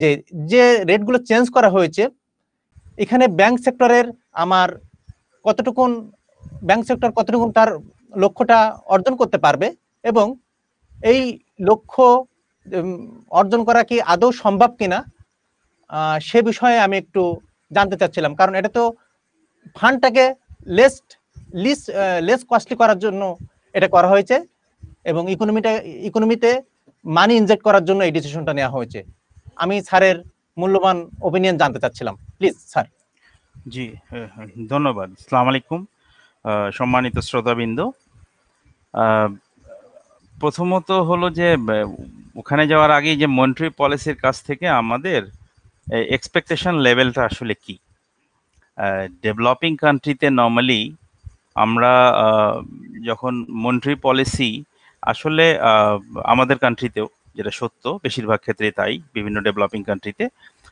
যে যে রেটগুলো চেঞ্জ করা হয়েছে এখানে ব্যাংক সেক্টরের আমার কতটুকুন ব্যাংক সেক্টর কতটুকুন তার লক্ষ্যটা অর্জন করতে পারবে এবং এই লক্ষ্য অর্জন করা কি আদৌ সম্ভব কিনা সে বিষয়ে আমি একটু জানতে চাচ্ছিলাম, কারণ এটা তো ফান্ডটাকে লেস কস্টলি করার জন্য এটা করা হয়েছে এবং ইকোনমিতে মানি ইনজেক্ট করার জন্য এই ডিসিশনটা নেওয়া হয়েছে। আমি স্যারের মূল্যবান ওপিনিয়ন জানতে চাচ্ছিলাম, প্লিজ স্যার। জি, ধন্যবাদ। আসসালামু আলাইকুম সম্মানিত শ্রোতাবৃন্দ। প্রথমত হলো যে ওখানে যাওয়ার আগে যে মনিটারি পলিসির কাছ থেকে আমাদের এক্সপেকটেশন লেভেলটা আসলে কি। ডেভেলপিং কান্ট্রিতে নর্মালি আমরা যখন মনিটারি পলিসি আসলে আমাদের কান্ট্রিতেও যেটা সত্য বেশিরভাগ ক্ষেত্রে, তাই বিভিন্ন ডেভেলপিং কান্ট্রিতে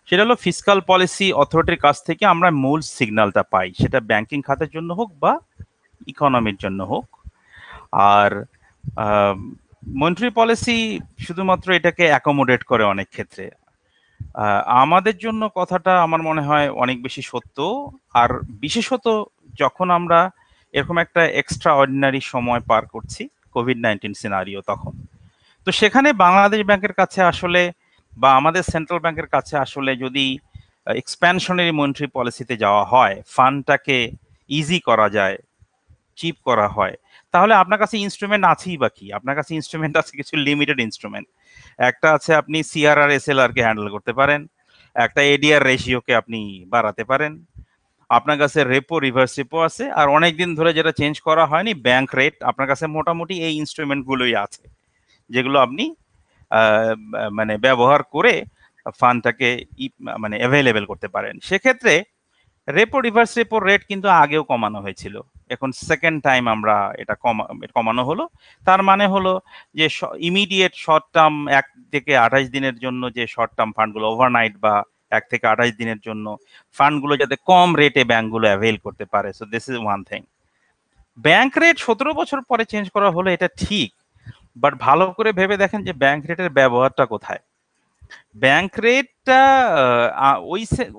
সেটা হলো ফিসকাল পলিসি অথরিটির কাছ থেকে আমরা মূল সিগন্যালটা পাই, সেটা ব্যাংকিং খাতের জন্য হোক বা ইকোনমির জন্য হোক। আর মনিটারি পলিসি শুধুমাত্র এটাকে অ্যাকোমোডেট করে অনেক ক্ষেত্রে। আমাদের জন্য কথাটা আমার মনে হয় অনেক বেশি সত্য, আর বিশেষত যখন আমরা এরকম একটা এক্সট্রা অর্ডিনারি সময় পার করছি COVID-19 সিনারিও, তখন তো সেখানে বাংলাদেশ ব্যাংকের কাছে আসলে বা আমাদের সেন্ট্রাল ব্যাংকের কাছে আসলে যদি এক্সপ্যানশনারি মনিটারি পলিসিতে যাওয়া হয়, ফান্ডটাকে ইজি করা যায়, চিপ করা হয়, তাহলে আপনার কাছে ইনস্ট্রুমেন্ট আছেই বা কি। আপনার কাছে ইনস্ট্রুমেন্ট আছে কিছু লিমিটেড ইনস্ট্রুমেন্ট। একটা আছে আপনি CRR SLR কে হ্যান্ডেল করতে পারেন, একটা ADR রেশিওকে আপনি বাড়াতে পারেন, আপনার কাছে রেপো রিভার্স রেপো আছে, আর অনেকদিন ধরে যেটা চেঞ্জ করা হয়নি ব্যাংক রেট। আপনার কাছে মোটামুটি এই ইনস্ট্রুমেন্টগুলোই আছে যেগুলো আপনি মানে ব্যবহার করে ফান্ডটাকে মানে অ্যাভেলেবেল করতে পারেন। সেক্ষেত্রে রেপো রিভার্স রেপো রেট কিন্তু আগেও কমানো হয়েছিল, এখন সেকেন্ড টাইম আমরা এটা কমানো হলো। তার মানে হলো যে ইমিডিয়েট শর্ট টার্ম 1 থেকে 28 দিনের জন্য যে শর্ট টার্ম ফান্ডগুলো, ওভারনাইট বা 1 থেকে 28 দিনের জন্য ফান্ডগুলো যাতে কম রেটে ব্যাংকগুলো অ্যাভেল করতে পারে। So this is one thing. Bank rate 17 বছর পরে চেঞ্জ করা হলো, এটা ঠিক, বাট ভালো করে ভেবে দেখেন যে ব্যাংক রেটের ব্যবহারটা কোথায়। ব্যাংক রেটটা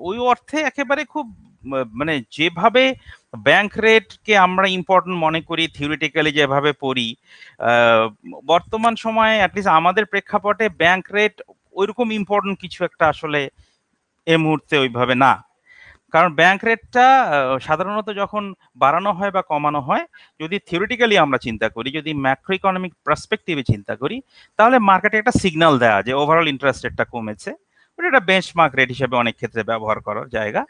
ওই অর্থে একেবারে খুব মানে যেভাবে ব্যাংক রেটকে আমরা ইম্পর্টেন্ট মনে করি থিওরিটিক্যালি যেভাবে পড়ি, বর্তমান সময়ে অ্যাটলিস্ট আমাদের প্রেক্ষাপটে ব্যাংক রেট ওইরকম ইম্পর্টেন্ট কিছু একটা আসলে এই মুহূর্তে ওইভাবে না। কারণ ব্যাংক রেটটা সাধারণত যখন বাড়ানো হয় বা কমানো হয়, যদি থিওরিটিক্যালি আমরা চিন্তা করি, যদি ম্যাক্রো ইকোনমিক পার্সপেক্টিভে চিন্তা করি, তাহলে মার্কেটে একটা সিগন্যাল দেয়া যে ওভারঅল ইন্টারেস্ট রেটটা কমেছে, ওটা একটা বেঞ্চমার্ক রেট হিসেবে অনেক ক্ষেত্রে ব্যবহার করার জায়গা।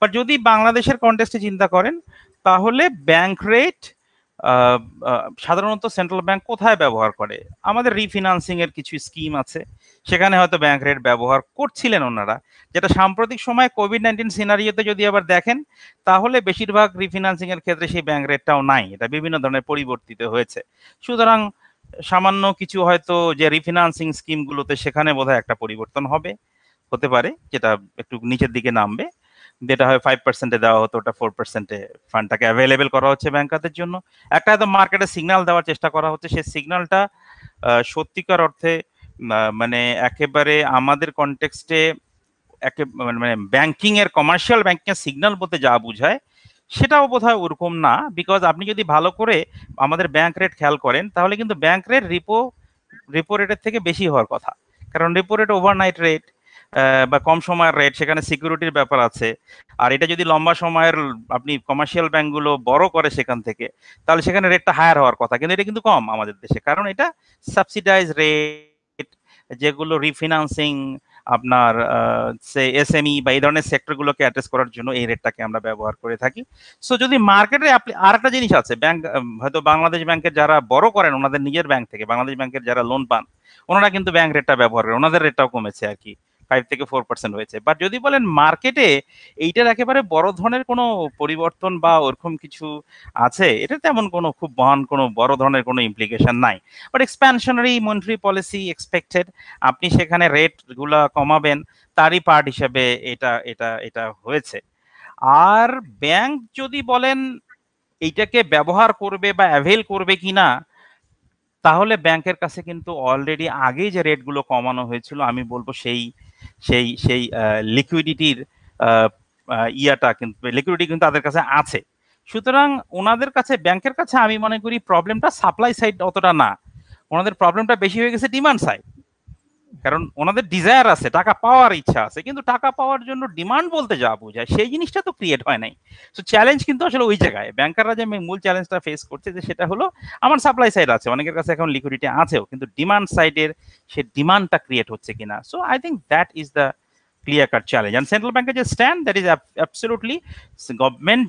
বাট যদি বাংলাদেশের কনটেক্সটে চিন্তা করেন, তাহলে ব্যাংক রেট সাধারণত সেন্ট্রাল ব্যাংক কোথায় ব্যবহার করে? আমাদের রিফিনান্সিং এর কিছু স্কিম আছে, সেখানে হয়তো ব্যাংক রেট ব্যবহার করছিলেন ওনারা, যেটা সাম্প্রতিক সময়ে COVID-19 সিনারিওতে যদি আবার দেখেন, তাহলে বেশিরভাগ রিফিনান্সিং এর ক্ষেত্রে সেই ব্যাংক রেটটাও নাই, এটা বিভিন্ন ধরনের পরিবর্তিত হয়েছে। সুতরাং সামান্য কিছু হয়তো যে রিফিনান্সিং স্কিমগুলোতে সেখানে বোধহয় একটা পরিবর্তন হবে, হতে পারে যেটা একটু নিচের দিকে নামবে, যেটা হয় 5% দেওয়া হতো ওটা 4% ফান্ডটাকে অ্যাভেলেবেল করা হচ্ছে ব্যাংকারদের জন্য। একটা হয়তো মার্কেটে সিগন্যাল দেওয়ার চেষ্টা করা হচ্ছে, সেই সিগন্যালটা সত্যিকার অর্থে মানে একেবারে আমাদের কনটেক্সটে মানে ব্যাংকিং এর কমার্শিয়াল ব্যাংকিং এর সিগন্যাল বলতে যা বোঝায় সেটাও বোধহয় ওরকম না। বিকজ আপনি যদি ভালো করে আমাদের ব্যাংক রেট খেয়াল করেন, তাহলে কিন্তু ব্যাংক রেট রেপো রেটের থেকে বেশি হওয়ার কথা, কারণ রেপো রেট ওভারনাইট রেট বা কম সময়ের রেট, সেখানে সিকিউরিটির ব্যাপার আছে। আর এটা যদি লম্বা সময়ের আপনি কমার্শিয়াল ব্যাংকগুলো বড় করে সেখান থেকে, তাহলে সেখানে রেটটা হায়ার হওয়ার কথা, কিন্তু এটা কিন্তু কম আমাদের দেশে, কারণ এটা সাবসিডাইজ রেট। যেগুলো রিফিনান্সিং আপনার SME বা এই ধরনের সেক্টরগুলোকে অ্যাড্রেস করার জন্য এই রেটটাকে আমরা ব্যবহার করে থাকি। সো যদি মার্কেটে আর একটা জিনিস আছে, ব্যাংক হয়তো বাংলাদেশ ব্যাংকের যারা বড় করেন ওনাদের নিজের ব্যাংক থেকে, বাংলাদেশ ব্যাংকের যারা লোন পান ওনারা কিন্তু ব্যাংক রেটটা ব্যবহার করেন, ওনাদের রেটটাও কমেছে আর কি, 5 থেকে 4% হয়েছে। বাট যদি বলেন মার্কেটে এইটার একেবারে বড় ধরনের কোনো পরিবর্তন বা ওরকম কিছু আছে, এটা তেমন কোনো খুব মহান কোনো বড় ধরনের কোনো ইমপ্লিকেশন নাই। But expansionary monetary policy expected, আপনি সেখানে রেটগুলা কমাবেন, তারই পার্ট হিসেবে এটা এটা এটা হয়েছে। আর ব্যাংক যদি বলেন এইটাকে ব্যবহার করবে বা অ্যাভেল করবে কিনা, তাহলে ব্যাংকের কাছে কিন্তু অলরেডি আগে যে রেটগুলো কমানো হয়েছিল, আমি বলবো সেই সেই সেই লিকুইডিটির ইয়াটা কিন্তু লিকুইডিটি কিন্তু তাদের কাছে আছে। সুতরাং ওনাদের কাছে ব্যাংকের কাছে আমি মনে করি প্রবলেমটা সাপ্লাই সাইড অতটা না, ওনাদের প্রবলেমটা বেশি হয়ে গেছে ডিমান্ড সাইড। কারণ ওনাদের ডিজায়ার আছে, টাকা পাওয়ার ইচ্ছা আছে, কিন্তু টাকা পাওয়ার জন্য ডিমান্ড বলতে যা বোঝায় সেই জিনিসটা তো ক্রিয়েট হয় নাই। সো চ্যালেঞ্জ কিন্তু আসলে ওই জায়গায় ব্যাংকাররা যে মূল চ্যালেঞ্জটা ফেস করছে যে সেটা হলো আমার সাপ্লাই সাইড আছে, অনেকের কাছে এখন লিকুইডিটি আছেও, কিন্তু ডিমান্ড সাইডের সে ডিমান্ডটা ক্রিয়েট হচ্ছে কিনা। So I think that is the clear cut challenge. And central ব্যাংকের যে stand that is absolutely, government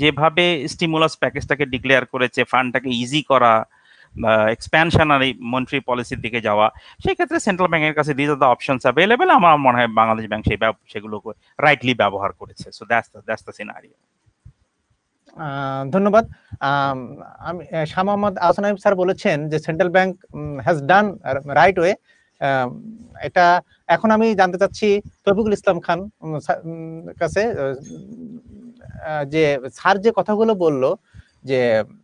যেভাবে স্টিমুলাস প্যাকেজটাকে ডিক্লেয়ার করেছে, ফান্ডটাকে ইজি করা, এক্সপ্যানশনারি মনিটারি পলিসির দিকে যাওয়া, সেই ক্ষেত্রে সেন্ট্রাল ব্যাংকের কাছে this are the options available. আমার মনে হয় বাংলাদেশ ব্যাংক সেগুলো রাইটলি ব্যবহার করেছে। So that's the scenario. ধন্যবাদ। আমি শাহ মোহাম্মদ আসনাইম স্যার বলেছেন যে central bank has done right way. এটা এখন আমি জানতে চাচ্ছি তৌফিকুল ইসলাম খান কাছে যে স্যার যে কথাগুলো বললো যে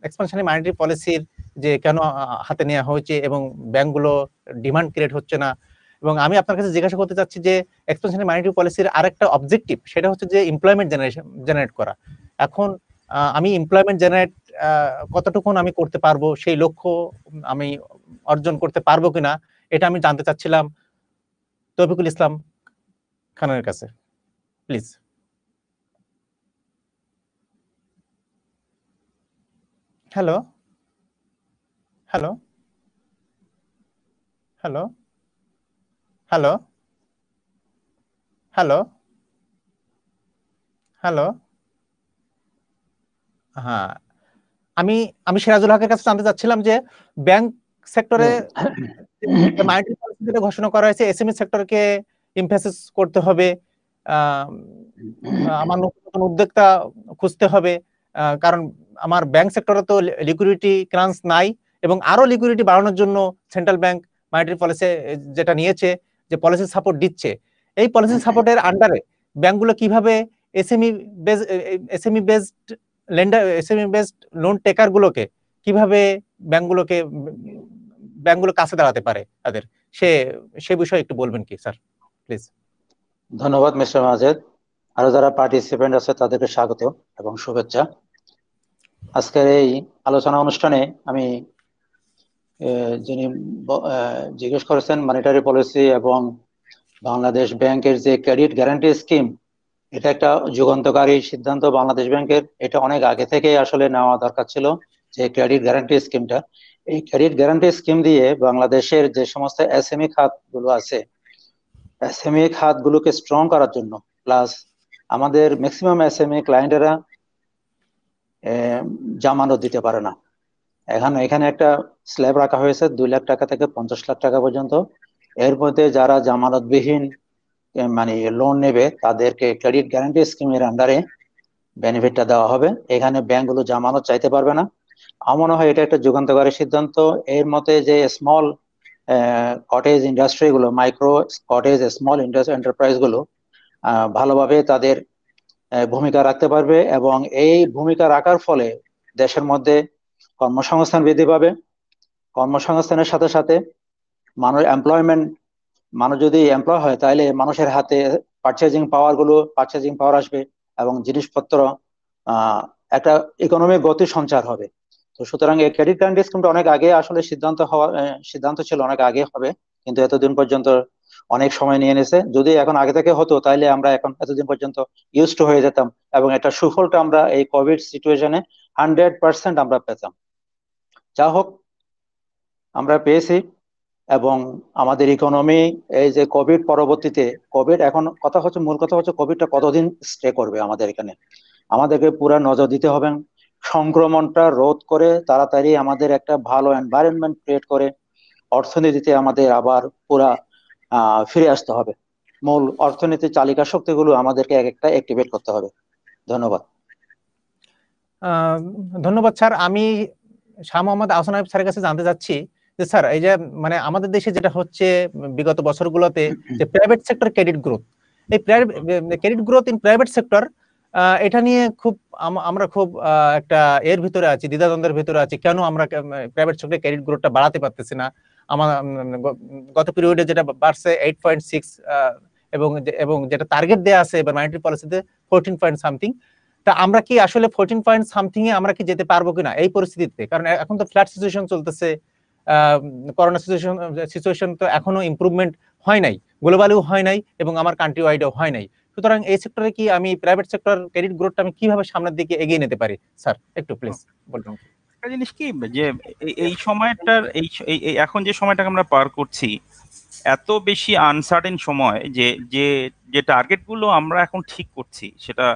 এক্সপ্যানশনারি মনিটারি পলিসির যে কেন হাতে নেওয়া হয়েছে এবং ব্যাংকগুলো ডিমান্ড ক্রিয়েট হচ্ছে না, এবং আমি আপনার কাছে জিজ্ঞাসা করতে চাচ্ছি যে এক্সপ্যানশনারি মনিটারি পলিসির আরেকটা অবজেক্টিভ সেটা হচ্ছে যে এমপ্লয়মেন্ট জেনারেট করা। এখন আমি এমপ্লয়মেন্ট জেনারেট কতটুকু আমি করতে পারবো, সেই লক্ষ্য আমি অর্জন করতে পারবো কিনা, এটা আমি জানতে চাচ্ছিলাম তৌফিকুল ইসলাম খানের কাছে, please. Hello hello hello hello hello hello হ্যাঁ, আমি সিরাজুল হকের কাছে জানতে চাচ্ছিলাম যে ব্যাংক সেক্টরে মনিটারি পলিসি যেটা ঘোষণা করা হয়েছে এসএমই সেক্টরকে এমফাসিস করতে হবে, আমার নতুন উদ্যোক্তা খুঁজতে হবে, কারণ আমার ব্যাংক সেক্টরে তো লিকুইডিটি ক্রাঞ্চ নাই, এবং আরো লিকুইডিটি বাড়ানোর জন্য সেন্ট্রাল ব্যাংক মনিটারি পলিসি যেটা নিয়েছে যে পলিসি সাপোর্ট দিচ্ছে, এই পলিসি সাপোর্টের আন্ডারে ব্যাংকগুলো কিভাবে SME based lender SME based loan টেকারগুলোকে কিভাবে ব্যাংকগুলো কাছে দাঁড়াতে পারে তাদের, সে বিষয়ে একটু বলবেন কি স্যার, প্লিজ। ধন্যবাদ মিস্টার মাজেদ। আরো যারা পার্টিসিপেন্ট আছে তাদেরকে স্বাগত এবং শুভেচ্ছা। আজকের এই আলোচনা অনুষ্ঠানে আমি যিনি জিজ্ঞেস করেছেন মনিটারি পলিসি এবং বাংলাদেশ ব্যাংকের যে ক্রেডিট গ্যারান্টি স্কিম, এটা একটা যুগান্তকারী সিদ্ধান্ত বাংলাদেশ ব্যাংকের। এটা অনেক আগে থেকেই আসলে নেওয়া দরকার ছিল যে ক্রেডিট গ্যারান্টি স্কিমটা। এই ক্রেডিট গ্যারান্টি স্কিম দিয়ে বাংলাদেশের যে সমস্ত এসএমই খাতগুলো আছে, এসএমই খাতগুলোকে স্ট্রং করার জন্য, প্লাস আমাদের ম্যাক্সিমাম এসএমই ক্লায়েন্টেরা জামানত দিতে পারে না, এখানে একটা স্ল্যাব রাখা হয়েছে 2 লাখ টাকা থেকে 50 লাখ টাকা পর্যন্ত। এর মধ্যে যারা জামানতবিহীন লোন নেবে তাদেরকে ক্রেডিট গ্যারান্টি স্কিমের আন্ডারে বেনিফিটটা দেওয়া হবে। এখানে ব্যাংকগুলো জামানত চাইতে পারবে না। আমার মনে হয় এটা একটা যুগান্তকারী সিদ্ধান্ত। এর মধ্যে যে স্মল কটেজ ইন্ডাস্ট্রিগুলো, মাইক্রো কটেজ স্মল এন্টারপ্রাইজগুলো ভালোভাবে তাদের ভূমিকা রাখতে পারবে, এবং এই ভূমিকা রাখার ফলে দেশের মধ্যে কর্মসংস্থান বৃদ্ধি পাবে। কর্মসংস্থানের সাথে সাথে মানুষ যদি এমপ্লয় হয় তাহলে মানুষের হাতে পারচেজিং পাওয়ার আসবে, এবং জিনিসপত্র একটা ইকোনমিক গতি সঞ্চার হবে। তো সুতরাং এই ক্রেডিট গ্যারান্টি স্কিমটা অনেক আগে আসলে সিদ্ধান্ত ছিল, অনেক আগে হবে, কিন্তু এতদিন পর্যন্ত অনেক সময় নিয়ে নিয়েছে। যদি এখন আগে থেকে হতো তাহলে আমরা এখন এতদিন পর্যন্ত ইউজ টু হয়ে যেতাম, এবং এটা সুফলটা আমরা এই কোভিড সিচুয়েশনে 100% আমরা পেতাম। যা হোক, আমরা পেয়েছি, এবং আমাদের ইকোনমি এই যে কোভিড পরবর্তীতে এখন মূল কথা হচ্ছে কোভিডটা কতদিন স্টে করবে আমাদের এখানে। আমাদেরকে পুরো নজর দিতে হবে, সংক্রমণটা রোধ করে তাড়াতাড়ি আমাদের একটা ভালো এনভায়রনমেন্ট ক্রিয়েট করে অর্থনীতিতে আমাদের আবার পুরা ফিরে আসতে হবে। মূল অর্থনীতির চালিকা শক্তিগুলো আমাদেরকে একটা অ্যাক্টিভেট করতে হবে। ধন্যবাদ। ধন্যবাদ স্যার। আমি শাহ মোহাম্মদ আহসান হাবিব স্যারের কাছে জানতে চাচ্ছি যে স্যার, এই যে আমাদের দেশে যেটা হচ্ছে বিগত বছরগুলোতে যে প্রাইভেট সেক্টর ক্রেডিট গ্রোথ, এই credit growth in private sector, এটা নিয়ে আমরা খুব একটা ভিতরে আছি, দ্বিধাদ্বন্দ্বের ভিতরে আছি। কেন আমরা প্রাইভেট সেক্টরে ক্রেডিট গ্রোথটা বাড়াতে পারতেছি না? আমার গত পিরিয়ডে যেটা বাড়ছে 8.6 টার্গেট দেয়া আছে এবার মনিটারি পলিসিতে 14 পয়েন্ট সামথিং। তা আমরা কি আসলে 14 পয়েন্ট সামথিং এ আমরা কি যেতে পারবো কিনা এই পরিস্থিতিতে? কারণ এখন তো ফ্ল্যাট সিচুয়েশন চলতেছে, করোনা সিচুয়েশন তো এখনো ইমপ্রুভমেন্ট হয় নাই, গ্লোবালিও হয় নাই এবং আমার কান্ট্রি ওয়াইডও হয় নাই। সুতরাং এই সেক্টরে কি আমি প্রাইভেট সেক্টর ক্রেডিট গ্রোথটা আমি কিভাবে সামনের দিকে এগিয়ে নিতে পারি স্যার একটু প্লিজ বলুন। একটা জিনিস কি, যে এই সময়টার এখন যে সময়টাকে আমরা পার করছি এত বেশি আনসার্টেন সময়, যে যে যে টার্গেটগুলো আমরা এখন ঠিক করছি সেটা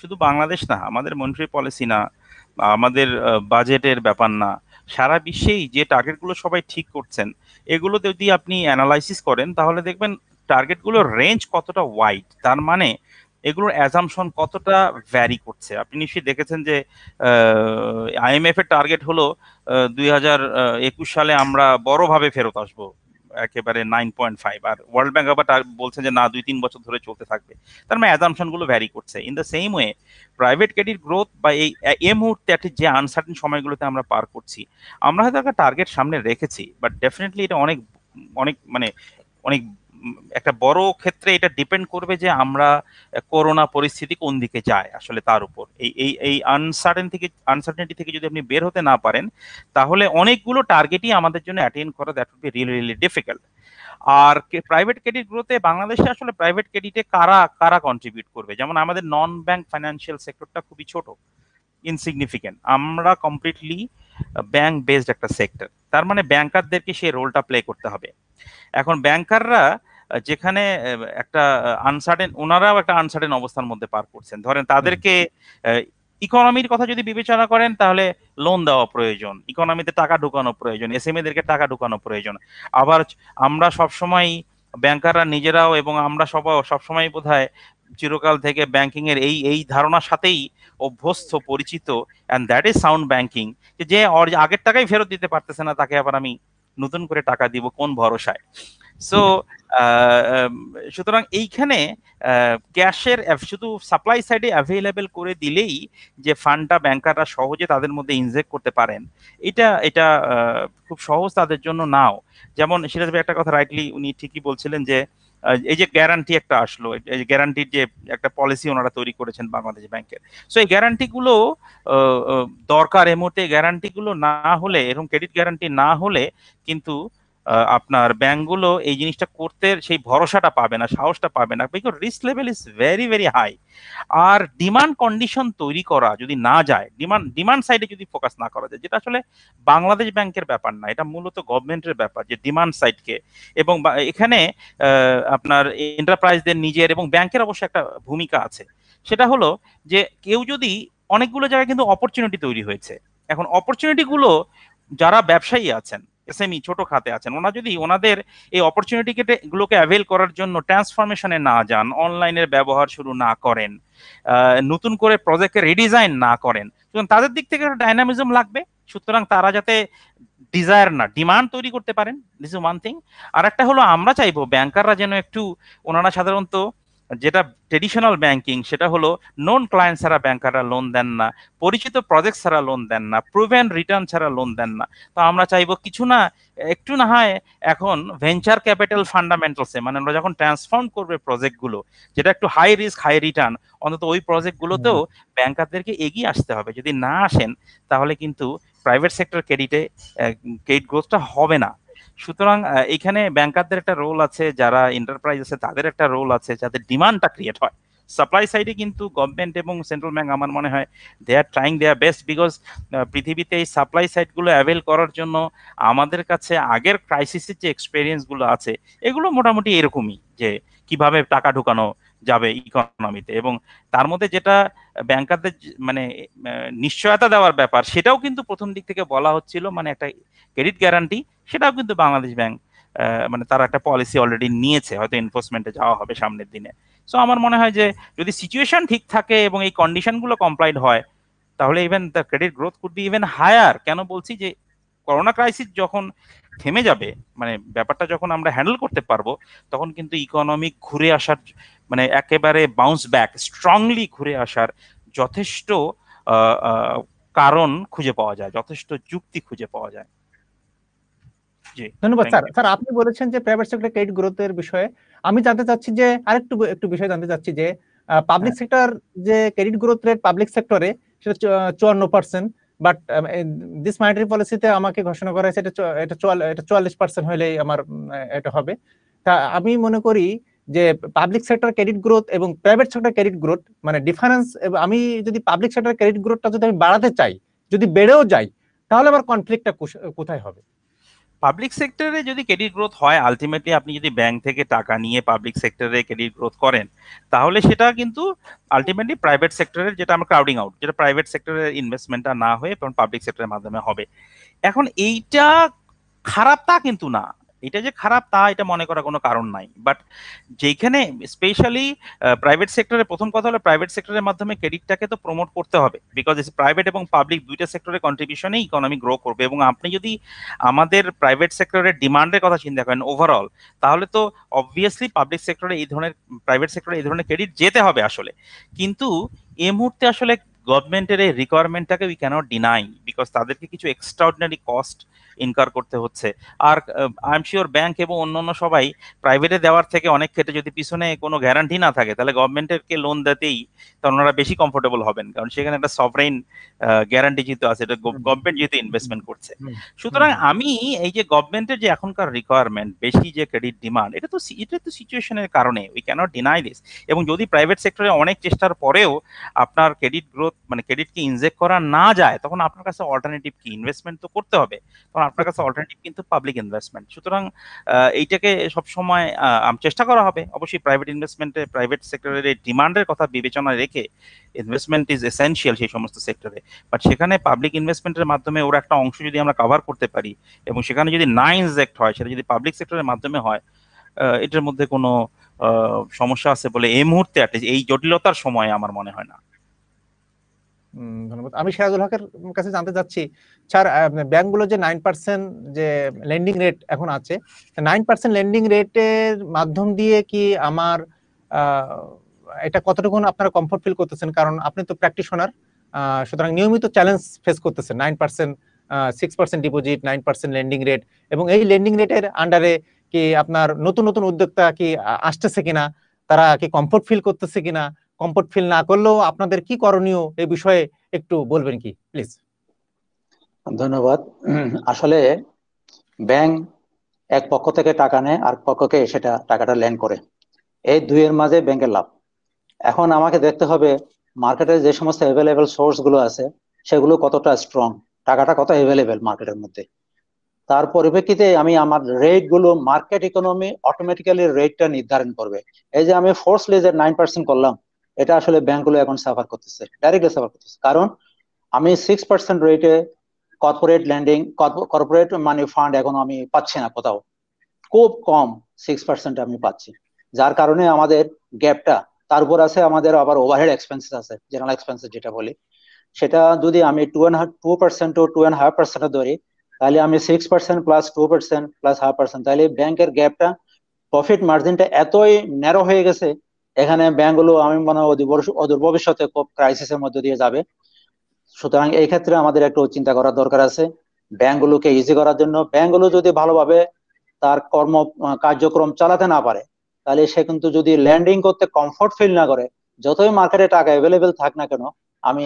শুধু বাংলাদেশ না, আমাদের মনিটারি পলিসি না, আমাদের বাজেটের ব্যাপার না, সারা বিশ্বেই যে টার্গেটগুলো সবাই ঠিক করছেন এগুলো যদি আপনি অ্যানালাইসিস করেন তাহলে দেখবেন টার্গেটগুলোর রেঞ্জ কতটা ওয়াইড, তার মানে এগুলোর অ্যাজাম্পশন কতটা ভ্যারি করছে। আপনি নিশ্চয়ই দেখেছেন যে IMF এর টার্গেট হলো 2021 সালে আমরা বড়ভাবে ফেরত আসবো একেবারে 9.5, আর ওয়ার্ল্ড ব্যাংক আবার বলছে যে না 2-3 বছর ধরে চলতে থাকবে। তার মানে অ্যাজাম্পশনগুলো ভ্যারি করছে। In the same way private credit growth বা এই মুহূর্তে একটা যে আনসার্টেন সময়গুলোতে আমরা পার করছি, আমরা হয়তো একটা টার্গেট সামনে রেখেছি, বাট ডেফিনেটলি এটা অনেক অনেক মানে অনেক একটা বড় ক্ষেত্রে এটা ডিপেন্ড করবে যে আমরা করোনা পরিস্থিতি কোন দিকে যায় আসলে তার উপর। এই আনসার্টেনিটি থেকে যদি আপনি বের হতে না পারেন তাহলে অনেকগুলো টার্গেটই আমাদের জন্য অ্যাটেন্ড করা that will be really really difficult. আর প্রাইভেট ক্রেডিট গ্রোথে বাংলাদেশে আসলে প্রাইভেট ক্রেডিটে কারা কারা কন্ট্রিবিউট করবে, যেমন আমাদের নন ব্যাংক ফাইন্যান্সিয়াল সেক্টরটা খুবই ছোট, ইনসিগনিফিকেন্ট, আমরা কমপ্লিটলি ব্যাংক বেসড একটা সেক্টর, তার মানে ব্যাংকারদেরকে সেই রোলটা প্লে করতে হবে। এখন ব্যাংকাররা যেখানে একটা আনসার্টেন, ওনারাও একটা আনসার্টেন অবস্থার মধ্যে পার করছেন, ধরেন তাদেরকে ইকোনমির কথা যদি বিবেচনা করেন তাহলে লোন দেওয়া প্রয়োজন, ইকোনমিতে টাকা ঢোকানো প্রয়োজন, SME দেরকে টাকা ঢোকানো প্রয়োজন। আবার আমরা সবসময় ব্যাংকাররা নিজেরাও এবং আমরা সবসময় বোধহয় চিরকাল থেকে ব্যাংকিং এর এই ধারণার সাথেই অভ্যস্ত, পরিচিত, and that is sound banking, যে আগের টাকাই ফেরত দিতে পারতেছে না তাকে আবার আমি নতুন করে টাকা দিব কোন ভরসায়। সো সুতরাং এইখানে ক্যাশের শুধু সাপ্লাই সাইডে অ্যাভেলেবেল করে দিলেই যে ফান্ডটা ব্যাংকাররা সহজে তাদের মধ্যে ইনজেক্ট করতে পারেন এটা খুব সহজ তাদের জন্য নাও। যেমন সিরাজ ভাই একটা কথা রাইটলি উনি ঠিকই বলছিলেন যে এই যে গ্যারান্টি একটা আসলো, এই যে গ্যারান্টির যে একটা পলিসি ওনারা তৈরি করেছেন বাংলাদেশ ব্যাংকের, সো এই গ্যারান্টিগুলো দরকার এই মুহূর্তে। গ্যারান্টিগুলো না হলে, এরকম ক্রেডিট গ্যারান্টি না হলে কিন্তু আপনার ব্যাংকগুলো এই জিনিসটা করতে সেই ভরসাটা পাবে না, সাহসটা পাবে না, because risk level is very very high. আর ডিমান্ড কন্ডিশন তৈরি করা যদি না যায়, ডিমান্ড সাইডে যদি ফোকাস না করা যায়, যেটা আসলে বাংলাদেশ ব্যাংকের ব্যাপার না, এটা মূলত গভর্নমেন্টের ব্যাপার যে ডিমান্ড সাইডকে, এবং এখানে আপনার এন্টারপ্রাইজদের নিজের এবং ব্যাংকের অবশ্যই একটা ভূমিকা আছে। সেটা হলো যে কেউ যদি অনেকগুলো জায়গায় কিন্তু অপরচুনিটি তৈরি হয়েছে, এখন অপরচুনিটিগুলো যারা ব্যবসায়ী আছেন, SME ছোট খাতে আছেন, ওনা যদি ওনাদের এই অপরচুনিটি গুলোকে অ্যাভেল করার জন্য ট্রান্সফরমেশনে না যান, অনলাইনের ব্যবহার শুরু না করেন, নতুন করে প্রজেক্টের রিডিজাইন না করেন, তাদের দিক থেকে ডাইনামিজম লাগবে। সুতরাং তারা যাতে ডিজায়ার না, ডিমান্ড তৈরি করতে পারেন, দিস ইজ ওয়ান থিং। আর একটা হলো আমরা চাইবো ব্যাংকাররা যেন একটু, ওনারা সাধারণত যেটা ট্রেডিশনাল ব্যাংকিং সেটা হলো নন ক্লায়েন্ট ছাড়া ব্যাংকাররা লোন দেন না, পরিচিত প্রজেক্ট ছাড়া লোন দেন না, প্রুভেন রিটার্ন ছাড়া লোন দেন না। তো আমরা চাইবো কিছু না একটু না হয় এখন ভেঞ্চার ক্যাপিটাল ফান্ডামেন্টালসে, মানে আমরা যখন ট্রান্সফর্ম করবে প্রজেক্টগুলো যেটা একটু হাই রিস্ক হাই রিটার্ন, অন্তত ওই প্রজেক্টগুলোতেও ব্যাংকারদেরকে এগিয়ে আসতে হবে। যদি না আসেন তাহলে কিন্তু প্রাইভেট সেক্টর ক্রেডিট গ্রোথটা হবে না। সুতরাং এখানে ব্যাংকারদের একটা রোল আছে, যারা এন্টারপ্রাইজ আছে তাদের একটা রোল আছে যাতে ডিমান্ডটা ক্রিয়েট হয়। সাপ্লাই সাইডে কিন্তু গভর্নমেন্ট এবং সেন্ট্রাল ব্যাংক আমার মনে হয় they are trying their best, because পৃথিবীতে এই সাপ্লাই সাইডগুলো অ্যাভেল করার জন্য আমাদের কাছে আগের ক্রাইসিসের যে এক্সপিরিয়েন্সগুলো আছে এগুলো মোটামুটি এরকমই, যে কিভাবে টাকা ঢুকানো যাবে ইকোনমিতে, এবং তার মধ্যে যেটা ব্যাংকারদের মানে নিশ্চয়তা দেওয়ার ব্যাপার সেটাও কিন্তু প্রথম দিক থেকে বলা হচ্ছিল, মানে একটা ক্রেডিট গ্যারান্টি, সেটাও কিন্তু বাংলাদেশ ব্যাংক মানে তারা একটা পলিসি অলরেডি নিয়েছে, হয়তো এনফোর্সমেন্টে যাওয়া হবে সামনের দিনে। সো আমার মনে হয় যে যদি সিচুয়েশন ঠিক থাকে এবং এই কন্ডিশনগুলো কমপ্লাইড হয় তাহলে even the credit growth could be even higher. কেন বলছি, যে করোনা ক্রাইসিস যখন থেমে যাবে, মানে ব্যাপারটা যখন আমরা হ্যান্ডেল করতে পারবো, তখন কিন্তু ইকোনমিক ঘুরে আসার মানে একেবারে বাউন্স ব্যাক স্ট্রংলি ঘুরে আসার যথেষ্ট কারণ খুঁজে পাওয়া যায়, যথেষ্ট যুক্তি খুঁজে পাওয়া যায়। জি ধন্যবাদ স্যার। স্যার আপনি বলেছেন যে প্রাইভেট সেক্টর ক্রেডিট গ্রোথের বিষয়ে আমি জানতে চাচ্ছি যে আরেকটু একটু বিষয় জানতে চাচ্ছি যে পাবলিক সেক্টর যে ক্রেডিট গ্রোথ রেট পাবলিক সেক্টরে সেটা ৫৪%, বাট দিস মনিটারি পলিসিতে আমাকে ঘোষণা করা হয়েছে এটা ৪৪% হলেই আমার এটা হবে। তা আমি মনে করি যে পাবলিক সেক্টর ক্রেডিট গ্রোথ এবং প্রাইভেট সেক্টর ক্রেডিট গ্রোথ মানে ডিফারেন্স, আমি যদি পাবলিক সেক্টর ক্রেডিট গ্রোথটা যদি আমি বাড়াতে চাই, যদি বেড়েও যাই, তাহলে আমার কনফ্লিক্টটা কোথায় হবে? পাবলিক সেক্টরে যদি ক্রেডিট গ্রোথ হয়, আলটিমেটলি আপনি যদি ব্যাংক থেকে টাকা নিয়ে পাবলিক সেক্টরে ক্রেডিট গ্রোথ করেন, তাহলে সেটা কিন্তু আলটিমেটলি প্রাইভেট সেক্টরের যেটা আমরা ক্রাউডিং আউট, যেটা প্রাইভেট সেক্টরের ইনভেস্টমেন্টটা না হয়ে তখন পাবলিক সেক্টরের মাধ্যমে হবে। এখন এইটা খারাপ তা কিন্তু না, এটা যে খারাপ তা এটা মনে করার কোনো কারণ নাই। বাট যেখানে স্পেশালি প্রাইভেট সেক্টরে, প্রথম কথা হলো প্রাইভেট সেক্টরের মাধ্যমে ক্রেডিটটাকে তো প্রমোট করতে হবে, বিকজ প্রাইভেট এবং পাবলিক দুইটা সেক্টরের কন্ট্রিবিউশনে ইকোনমি গ্রো করবে। এবং আপনি যদি আমাদের প্রাইভেট সেক্টরের ডিমান্ডের কথা চিন্তা করেন ওভারঅল, তাহলে তো অবভিয়াসলি পাবলিক সেক্টরে এই ধরনের, প্রাইভেট সেক্টরে এই ধরনের ক্রেডিট যেতে হবে আসলে। কিন্তু এই মুহূর্তে আসলে গভর্নমেন্টের এই রিকোয়ারমেন্টটাকে উই ক্যানট ডিনাই, বিকজ তাদেরকে কিছু এক্সট্রাঅর্ডিনারি কস্ট ইনকার করতে হচ্ছে। আর আই এম শিওর ব্যাংক এবং অন্যান্য সবাই প্রাইভেটে দেওয়ার থেকে অনেক ক্ষেত্রে যদি পিছনে কোনো গ্যারান্টি না থাকে, তাহলে গভর্নমেন্টেরকে লোন দিতেই তখন ওনারা বেশি কমফোর্টেবল হবেন, কারণ সেখানে একটা সভরেন গ্যারান্টি যেহেতু আছে, এটা গভর্নমেন্ট যেহেতু ইনভেস্টমেন্ট করছে। সুতরাং আমি এই যে গভর্নমেন্টের যে এখনকার রিকোয়ারমেন্ট বেশি, যে ক্রেডিট ডিমান্ড, এটা তো সিচুয়েশনের কারণে উই ক্যানট ডিনাই দিস। এবং যদি প্রাইভেট সেক্টরে অনেক চেষ্টার পরেও আপনার ক্রেডিট গ্রোথ মানে ক্রেডিটকে ইনজেক্ট করা না যায়, তখন আপনার কাছে অল্টারনেটিভ কি? ইনভেস্টমেন্ট তো করতে হবে, তখন আপনার কাছে অল্টারনেটিভ কিন্তু পাবলিক ইনভেস্টমেন্ট। সুতরাং এইটাকে সবসময় চেষ্টা করা হবে। অবশ্যই প্রাইভেট ইনভেস্টমেন্টে, প্রাইভেট সেক্টরের এই ডিমান্ডের কথা বিবেচনায় রেখে ইনভেস্টমেন্ট ইজ এসেনশিয়াল সেই সমস্ত সেক্টরে। বাট সেখানে পাবলিক ইনভেস্টমেন্টের মাধ্যমে ওর একটা অংশ যদি আমরা কভার করতে পারি এবং সেখানে যদি না ইনজেক্ট হয়, সেটা যদি পাবলিক সেক্টরের মাধ্যমে হয়, এটার মধ্যে কোনো সমস্যা আছে বলে এই মুহূর্তে এই জটিলতার সময় আমার মনে হয় না। ধন্যবাদ। আমি সিরাজুল হকের কাছে জানতে চাচ্ছি, স্যার ব্যাংকগুলো যে 9% যে লেন্ডিং রেট এখন আছে, 9% লেন্ডিং রেটের মাধ্যম দিয়ে কি আমার এটা কতটুকু আপনারা কমফোর্ট ফিল করতেছেন? কারণ আপনি তো প্র্যাকটিশনার, সুতরাং নিয়মিত চ্যালেঞ্জ ফেস করতেছেন। 9%, 6% ডিপোজিট, 9% লেন্ডিং রেট, এবং এই লেন্ডিং রেটের আন্ডারে কি আপনার নতুন নতুন উদ্যোক্তা কি আসতেছে কিনা, তারা কি কমফোর্ট ফিল করতেছে কিনা, কমফোর্ট ফিল না করলেও আপনাদের কি করণীয় এই বিষয়ে একটু বলবেন কি প্লিজ? ধন্যবাদ। আসলে ব্যাংক এক পক্ষ থেকে টাকা নেয়, আর পক্ষকে সেটা টাকাটা লেন্ড করে, এই দুইয়ের মাঝে ব্যাংকের লাভ। এখন আমাকে দেখতে হবে মার্কেটে যে সমস্ত অ্যাভেলেবেল সোর্স গুলো আছে সেগুলো কতটা স্ট্রং, টাকাটা কত অ্যাভেলেবেল মার্কেটের মধ্যে। তার পরিপ্রেক্ষিতে আমি আমার রেট গুলো, মার্কেট ইকোনমি অটোমেটিক্যালি রেটটা নির্ধারণ করবে। এই যে আমি ফোর্সলি যে 9% করলাম, এটা আসলে ব্যাংকগুলো এখন সাফার করতেছে, ডাইরেক্টলি সাফার করতেছে। কারণ আমি 6% রেটে corporate lending, corporate money fund এখন আমি পাচ্ছি না কোথাও, খুব কম 6% আমি পাচ্ছি, যার কারণে আমাদের গ্যাপটা। তারপর আছে আমাদের আবার ওভারহেড এক্সপেন্সেস আছে, জেনারেল এক্সপেন্সেস যেটা বলি, সেটা যদি আমি 2.5% ও 2.5% ধরি, তাহলে আমি 6% প্লাস 2% প্লাস 0.5%, তাহলে ব্যাংকের গ্যাপটা, প্রফিট মার্জিনটা এতই ন্যারো হয়ে গেছে, এখানে ব্যাংকগুলো আমি মনে হয় অদূর ভবিষ্যতে খুব ক্রাইসিসের মধ্যে দিয়ে যাবে। সুতরাং এই ক্ষেত্রে আমাদের একটু চিন্তা করার দরকার আছে ব্যাংকগুলোকে ইজি করার জন্য। ব্যাংকগুলো যদি ভালোভাবে তার কার্যক্রম চালাতে না পারে, তাহলে সে কিন্তু যদি ল্যান্ডিং করতে কমফোর্ট ফিল না করে, যতই মার্কেটে টাকা অ্যাভেলেবেল থাক না কেন, আমি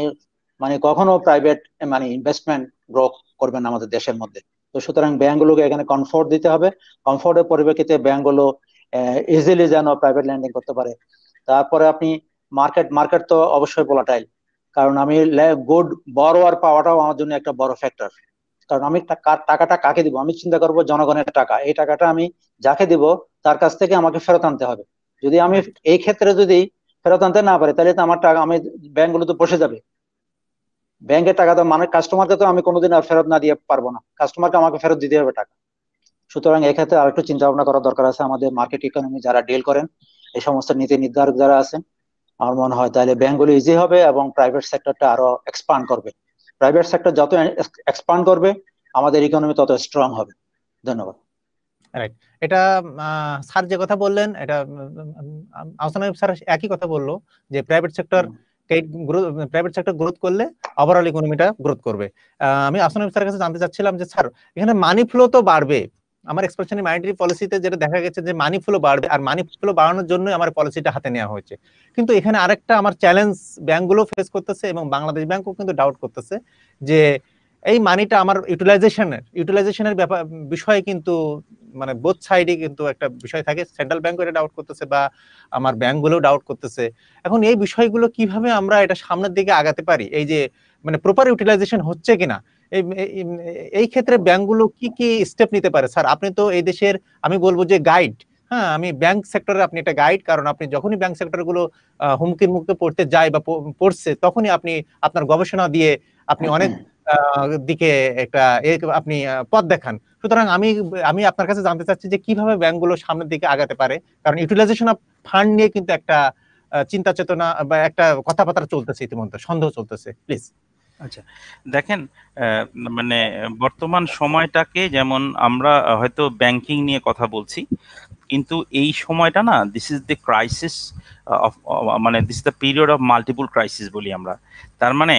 মানে কখনো প্রাইভেট মানে ইনভেস্টমেন্ট গ্রো করবেন আমাদের দেশের মধ্যে। তো সুতরাং ব্যাংকগুলোকে এখানে কমফোর্ট দিতে হবে, কমফোর্টের পরিপ্রেক্ষিতে ব্যাংকগুলো ইজিলি যেন প্রাইভেট ল্যান্ডিং করতে পারে। তারপরে আপনি মার্কেট তো অবশ্যই ভোলাটাইল, কারণ আমি গুড বরোয়ার পাওয়াটাও আমার জন্য একটা বড় ফ্যাক্টর। কারণ আমি টাকাটা কাকে দিব, আমি চিন্তা করব জনগণের টাকা, এই টাকাটা আমি যাকে দিব তার কাছ থেকে আমাকে ফেরত আনতে হবে। যদি আমি এই ক্ষেত্রে যদি ফেরত আনতে না পারি, তাহলে তো আমার টাকা আমি ব্যাংকগুলো তো বসে যাবে। ব্যাংকের টাকা তো মানে কাস্টমারকে তো আমি কোনোদিন আর ফেরত না দিয়ে পারবো না, কাস্টমারকে আমাকে ফেরত দিতে হবে টাকা। সুতরাং এক্ষেত্রে আরেকটু চিন্তা ভাবনা করা দরকার আছে আমাদের মার্কেট ইকোনমি যারা ডিল করেন, এই সমস্ত নীতি নির্ধারক যারা আছেন, আমার মনে হয় তাহলে ব্যাংকগুলো ইজি হবে এবং প্রাইভেট সেক্টরটা আরো এক্সপান্ড করবে। প্রাইভেট সেক্টর যত এক্সপান্ড করবে, আমাদের ইকোনমি তত স্ট্রং হবে। ধন্যবাদ। রাইট, এটা স্যার যে কথা বললেন, এটা আহসান স্যার একই কথা বললো যে প্রাইভেট সেক্টর গ্রোথ করলে ওভারঅল ইকোনমিটা গ্রোথ করবে। আমি আহসান স্যারের কাছে জানতে চাচ্ছিলাম যে স্যার, এখানে মানি ফ্লো তো বাড়বে, আমার এক্সপ্যানশন মানিটারি পলিসিতে যেটা দেখা গেছে যে মানি ফ্লো বাড়বে, আর মানি ফ্লো বাড়ানোর জন্য আমার পলিসিটা হাতে নেওয়া হয়েছে। কিন্তু এখানে আরেকটা আমার চ্যালেঞ্জ ব্যাংকগুলো ফেস করতেছে এবং বাংলাদেশ ব্যাংকও কিন্তু ডাউট করতেছে যে এই মানিটা আমার ইউটিলাইজেশনের বিষয়ে কিন্তু মানে বোথ সাইডে কিন্তু একটা বিষয় থাকে। সেন্ট্রাল ব্যাংকও এটা ডাউট করতেছে বা আমার ব্যাংকগুলোও ডাউট করতেছে। এখন এই বিষয়গুলো কিভাবে আমরা এটা সামনের দিকে আগাতে পারি, এই যে মানে প্রপার ইউটিলাইজেশন হচ্ছে কিনা এই ক্ষেত্রে ব্যাংকগুলো কি কি স্টেপ নিতে পারে? স্যার আপনি তো এই দেশের আমি বলবো যে গাইড, হ্যাঁ আমি ব্যাংক সেক্টরে আপনি একটা গাইড, কারণ আপনি যখনই ব্যাংক সেক্টরগুলো হুমকির মুখে পড়তে যায় বা পড়ছে তখনই আপনি আপনার গবেষণা দিয়ে আপনি অনেক দিকে একটা আপনি পথ দেখান। সুতরাং আমি আপনার কাছে জানতে চাচ্ছি যে কিভাবে ব্যাংকগুলো সামনের দিকে আগাতে পারে, কারণ ইউটিলাইজেশন অফ ফান্ড নিয়ে কিন্তু একটা চিন্তা চেতনা বা একটা কথাবার্তা চলতেছে, ইতিমধ্যে সন্দেহ চলতেছে। প্লিজ। আচ্ছা দেখেন, মানে বর্তমান সময়টাকে যেমন আমরা হয়তো ব্যাংকিং নিয়ে কথা বলছি, কিন্তু এই সময়টা না, this is the crisis of, মানে this the period of multiple crisis বলি আমরা। তার মানে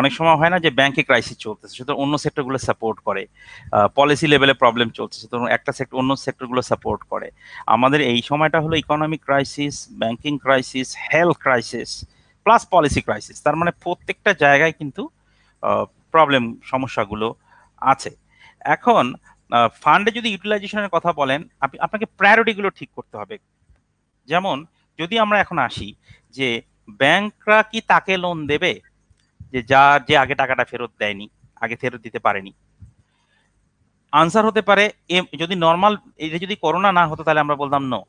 অনেক সময় হয় না যে ব্যাংকে ক্রাইসিস চলতেছে, সুতরাং অন্য সেক্টরগুলো সাপোর্ট করে, পলিসি লেভেলে প্রবলেম চলছে, সুতরাং একটা সেক্টর অন্য সেক্টরগুলো সাপোর্ট করে। আমাদের এই সময়টা হলো economic crisis, banking crisis, health crisis plus policy crisis. তার মানে প্রত্যেকটা জায়গায় কিন্তু প্রবলেম, সমস্যাগুলো আছে। এখন ফান্ডে যদি ইউটিলাইজেশনের কথা বলেন, আপনাকে প্রায়োরিটিগুলো ঠিক করতে হবে। যেমন যদি আমরা এখন আসি যে ব্যাংকরা কি তাকে লোন দেবে যে যে আগে টাকাটা ফেরত দেয়নি, আগে ফেরত দিতে পারেনি? আনসার হতে পারে, যদি নর্মাল এটা যদি করোনা না হতো তাহলে আমরা বলতাম নো,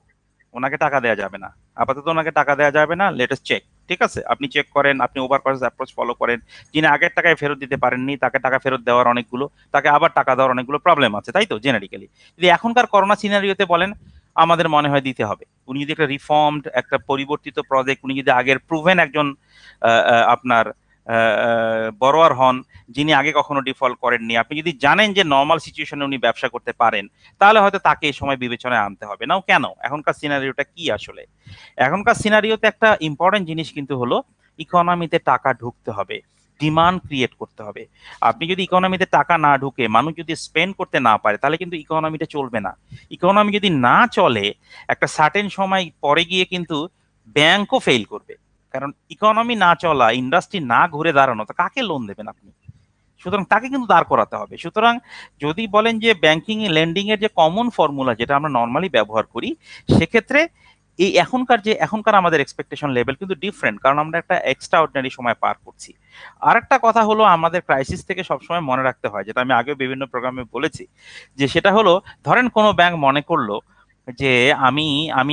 ওনাকে টাকা দেওয়া যাবে না, আপাতত ওনাকে টাকা দেওয়া যাবে না, লেটেস্ট চেক, ঠিক আছে আপনি চেক করেন, আপনি ওভার কস্ট অ্যাপ্রোচ ফলো করেন। যিনি আগের টাকায় ফেরত দিতে পারেননি তাকে টাকা ফেরত দেওয়ার অনেকগুলো, তাকে আবার টাকা দেওয়ার অনেকগুলো প্রবলেম আছে, তাই তো জেনারিক্যালি। যদি এখনকার করোনা সিনারিওতে বলেন, আমাদের মনে হয় দিতে হবে। উনি যদি একটা রিফর্মড, একটা পরিবর্তিত প্রজেক্ট, উনি যদি আগের প্রুভেন একজন আপনার বরোয়ার হন যিনি আগে কখনো ডিফল্ট করেননি, আপনি যদি জানেন যে নর্মাল সিচুয়েশনে উনি ব্যবসা করতে পারেন, তাহলে হয়তো তাকে এই সময় বিবেচনায় আনতে হবে না। কেন এখনকার সিনারিওটা কি? আসলে এখনকার সিনারিওতে একটা ইম্পর্টেন্ট জিনিস কিন্তু হলো ইকোনমিতে টাকা ঢুকতে হবে, ডিমান্ড ক্রিয়েট করতে হবে। আপনি যদি ইকোনমিতে টাকা না ঢুকে মানুষ যদি স্পেন্ড করতে না পারে তাহলে কিন্তু ইকোনমিটা চলবে না। ইকোনমি যদি না চলে একটা সার্টেন সময় পরে গিয়ে কিন্তু ব্যাংকও ফেল করবে, কারণ ইকোনমি না চলা, ইন্ডাস্ট্রি না ঘুরে দাঁড়ানো, তো কাকে লোন দেবেন আপনি? সুতরাং তাকে কিন্তু দাঁড় করাতে হবে। সুতরাং যদি বলেন যে ব্যাংকিং এ লেন্ডিং এর যে কমন ফর্মুলা যেটা আমরা নর্মালি ব্যবহার করি, সেক্ষেত্রে এই এখনকার আমাদের এক্সপেকটেশন লেভেল কিন্তু ডিফারেন্ট, কারণ আমরা একটা এক্সট্রা অর্ডিনারি সময় পার করছি। আর একটা কথা হলো, আমাদের ক্রাইসিস থেকে সবসময় মনে রাখতে হয়, যেটা আমি আগে বিভিন্ন প্রোগ্রামে বলেছি, যে সেটা হলো ধরেন কোনো ব্যাংক মনে করলো যে আমি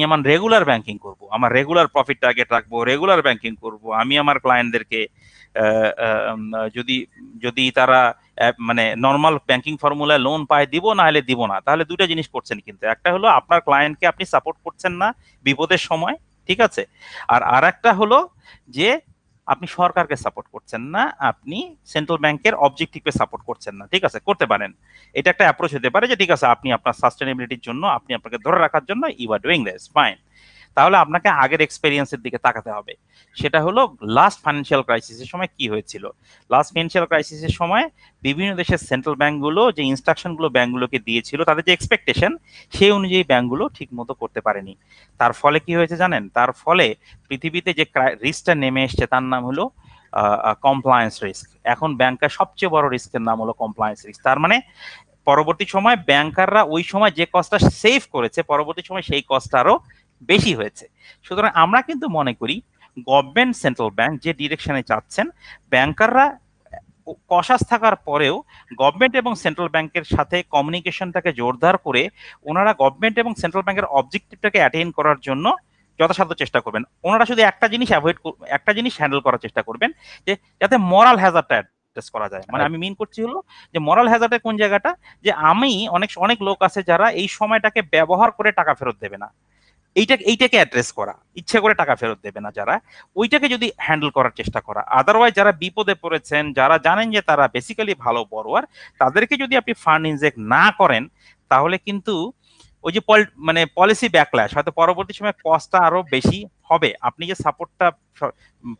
আমার রেগুলার ব্যাংকিং করব, আমার রেগুলার প্রফিট টার্গেট রাখবো, রেগুলার ব্যাংকিং করব, আমি আমার ক্লায়েন্টদেরকে যদি তারা মানে নর্মাল ব্যাংকিং ফর্মুলায় লোন পায় দিব, না হলে দিব না। তাহলে দুটো জিনিস করছেন কিন্তু, একটা হলো আপনার ক্লায়েন্টকে আপনি সাপোর্ট করছেন না বিপদের সময়, ঠিক আছে, আর একটা হলো যে আপনি সরকারকে সাপোর্ট করছেন না, আপনি সেন্ট্রাল ব্যাংকের অবজেক্টিভকে সাপোর্ট করছেন না, ঠিক আছে, করতে পারেন। এটা একটা অ্যাপ্রোচ হতে পারে যে ঠিক আছে আপনি আপনার সাস্টেনেবিলিটির জন্য, আপনি আপনাকে ধরে রাখার জন্য you are doing this, fine. তাহলে আপনাকে আগের এক্সপেরিয়েন্সের দিকে তাকাতে হবে। সেটা হলো লাস্ট ফাইন্যান্সিয়াল ক্রাইসিসের সময় কি হয়েছিল। লাস্ট ফাইন্যান্সিয়াল ক্রাইসিসের সময় বিভিন্ন দেশের সেন্ট্রাল ব্যাংকগুলো যে ইনস্ট্রাকশনগুলো ব্যাংকগুলোকে দিয়েছিল, তাদের যে এক্সপেকটেশন সেই অনুযায়ী ব্যাংকগুলো ঠিকমতো করতে পারেনি। তার ফলে কি হয়েছে জানেন, তার ফলে পৃথিবীতে যে রিস্কটা নেমে এসছে তার নাম হলো কমপ্লায়েন্স রিস্ক। এখন ব্যাংকের সবচেয়ে বড় রিস্কের নাম হলো কমপ্লায়েন্স রিস্ক। তার মানে পরবর্তী সময় ব্যাংকাররা ওই সময় যে কস্টটা সেভ করেছে, পরবর্তী সময় সেই কস্টটারও বেশি হয়েছে। সুতরাং আমরা কিন্তু মনে করি গভর্নমেন্ট, সেন্ট্রাল ব্যাংক যে ডিরেকশনে যাচ্ছেন, ব্যাংকাররা কশাস থাকার পরেও গভর্নমেন্ট এবং সেন্ট্রাল ব্যাংকের সাথে কমিউনিকেশনটাকে জোরদার করে ওনারা গভর্নমেন্ট এবং সেন্ট্রাল ব্যাংকের অবজেক্টিভটাকে অ্যাটেইন করার জন্য যথাসাধ্য চেষ্টা করবেন। ওনারা শুধু একটা জিনিস হ্যান্ডেল করার চেষ্টা করবেন, যে যাতে মোরাল হ্যাজার্ডটা অ্যাড্রেস করা যায়। মানে আমি মিন করছি হলো যে মোরাল হ্যাজার্ডের কোন জায়গাটা, যে আমি অনেক অনেক লোক আছে যারা এই সময়টাকে ব্যবহার করে টাকা ফেরত দেবে না, এইটাকে অ্যাড্রেস করা, ইচ্ছে করে টাকা ফেরত দেবে না যারা, ওইটাকে যদি হ্যান্ডেল করার চেষ্টা করা। আদারওয়াইজ যারা বিপদে পড়েছেন, যারা জানেন যে তারা বেসিক্যালি ভালো বরোয়ার, তাদেরকে যদি আপনি ফান্ড ইনজেক্ট না করেন তাহলে কিন্তু ওই যে মানে পলিসি ব্যাকল্যাশ হয়তো পরবর্তী সময় কস্টটা আরো বেশি হবে, আপনি যে সাপোর্টটা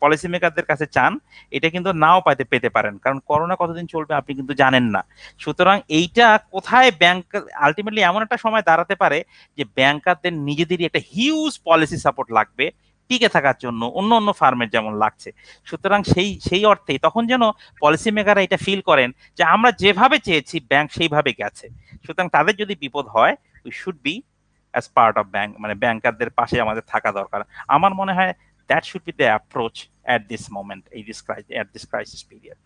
পলিসি মেকারদের কাছে চান এটা কিন্তু নাও পেতে পারেন, কারণ করোনা কতদিন চলবে আপনি কিন্তু জানেন না। সুতরাং এইটা কোথায় ব্যাংক আলটিমেটলি এমন একটা সময় দাঁড়াতে পারে যে ব্যাংকারদের নিজেদেরই একটা হিউজ পলিসি সাপোর্ট লাগবে টিকে থাকার জন্য, অন্য অন্য ফার্মের যেমন লাগছে। সুতরাং সেই অর্থে তখন যেন পলিসি মেকাররা এটা ফিল করেন যে আমরা যেভাবে চেয়েছি ব্যাংক সেইভাবে গেছে। সুতরাং তাদের যদি বিপদ হয় we should be as part of bank, মানে ব্যাংকারদের পাশে আমাদের থাকা দরকার। আমার মনে হয় that should be the approach at this moment, at this crisis period.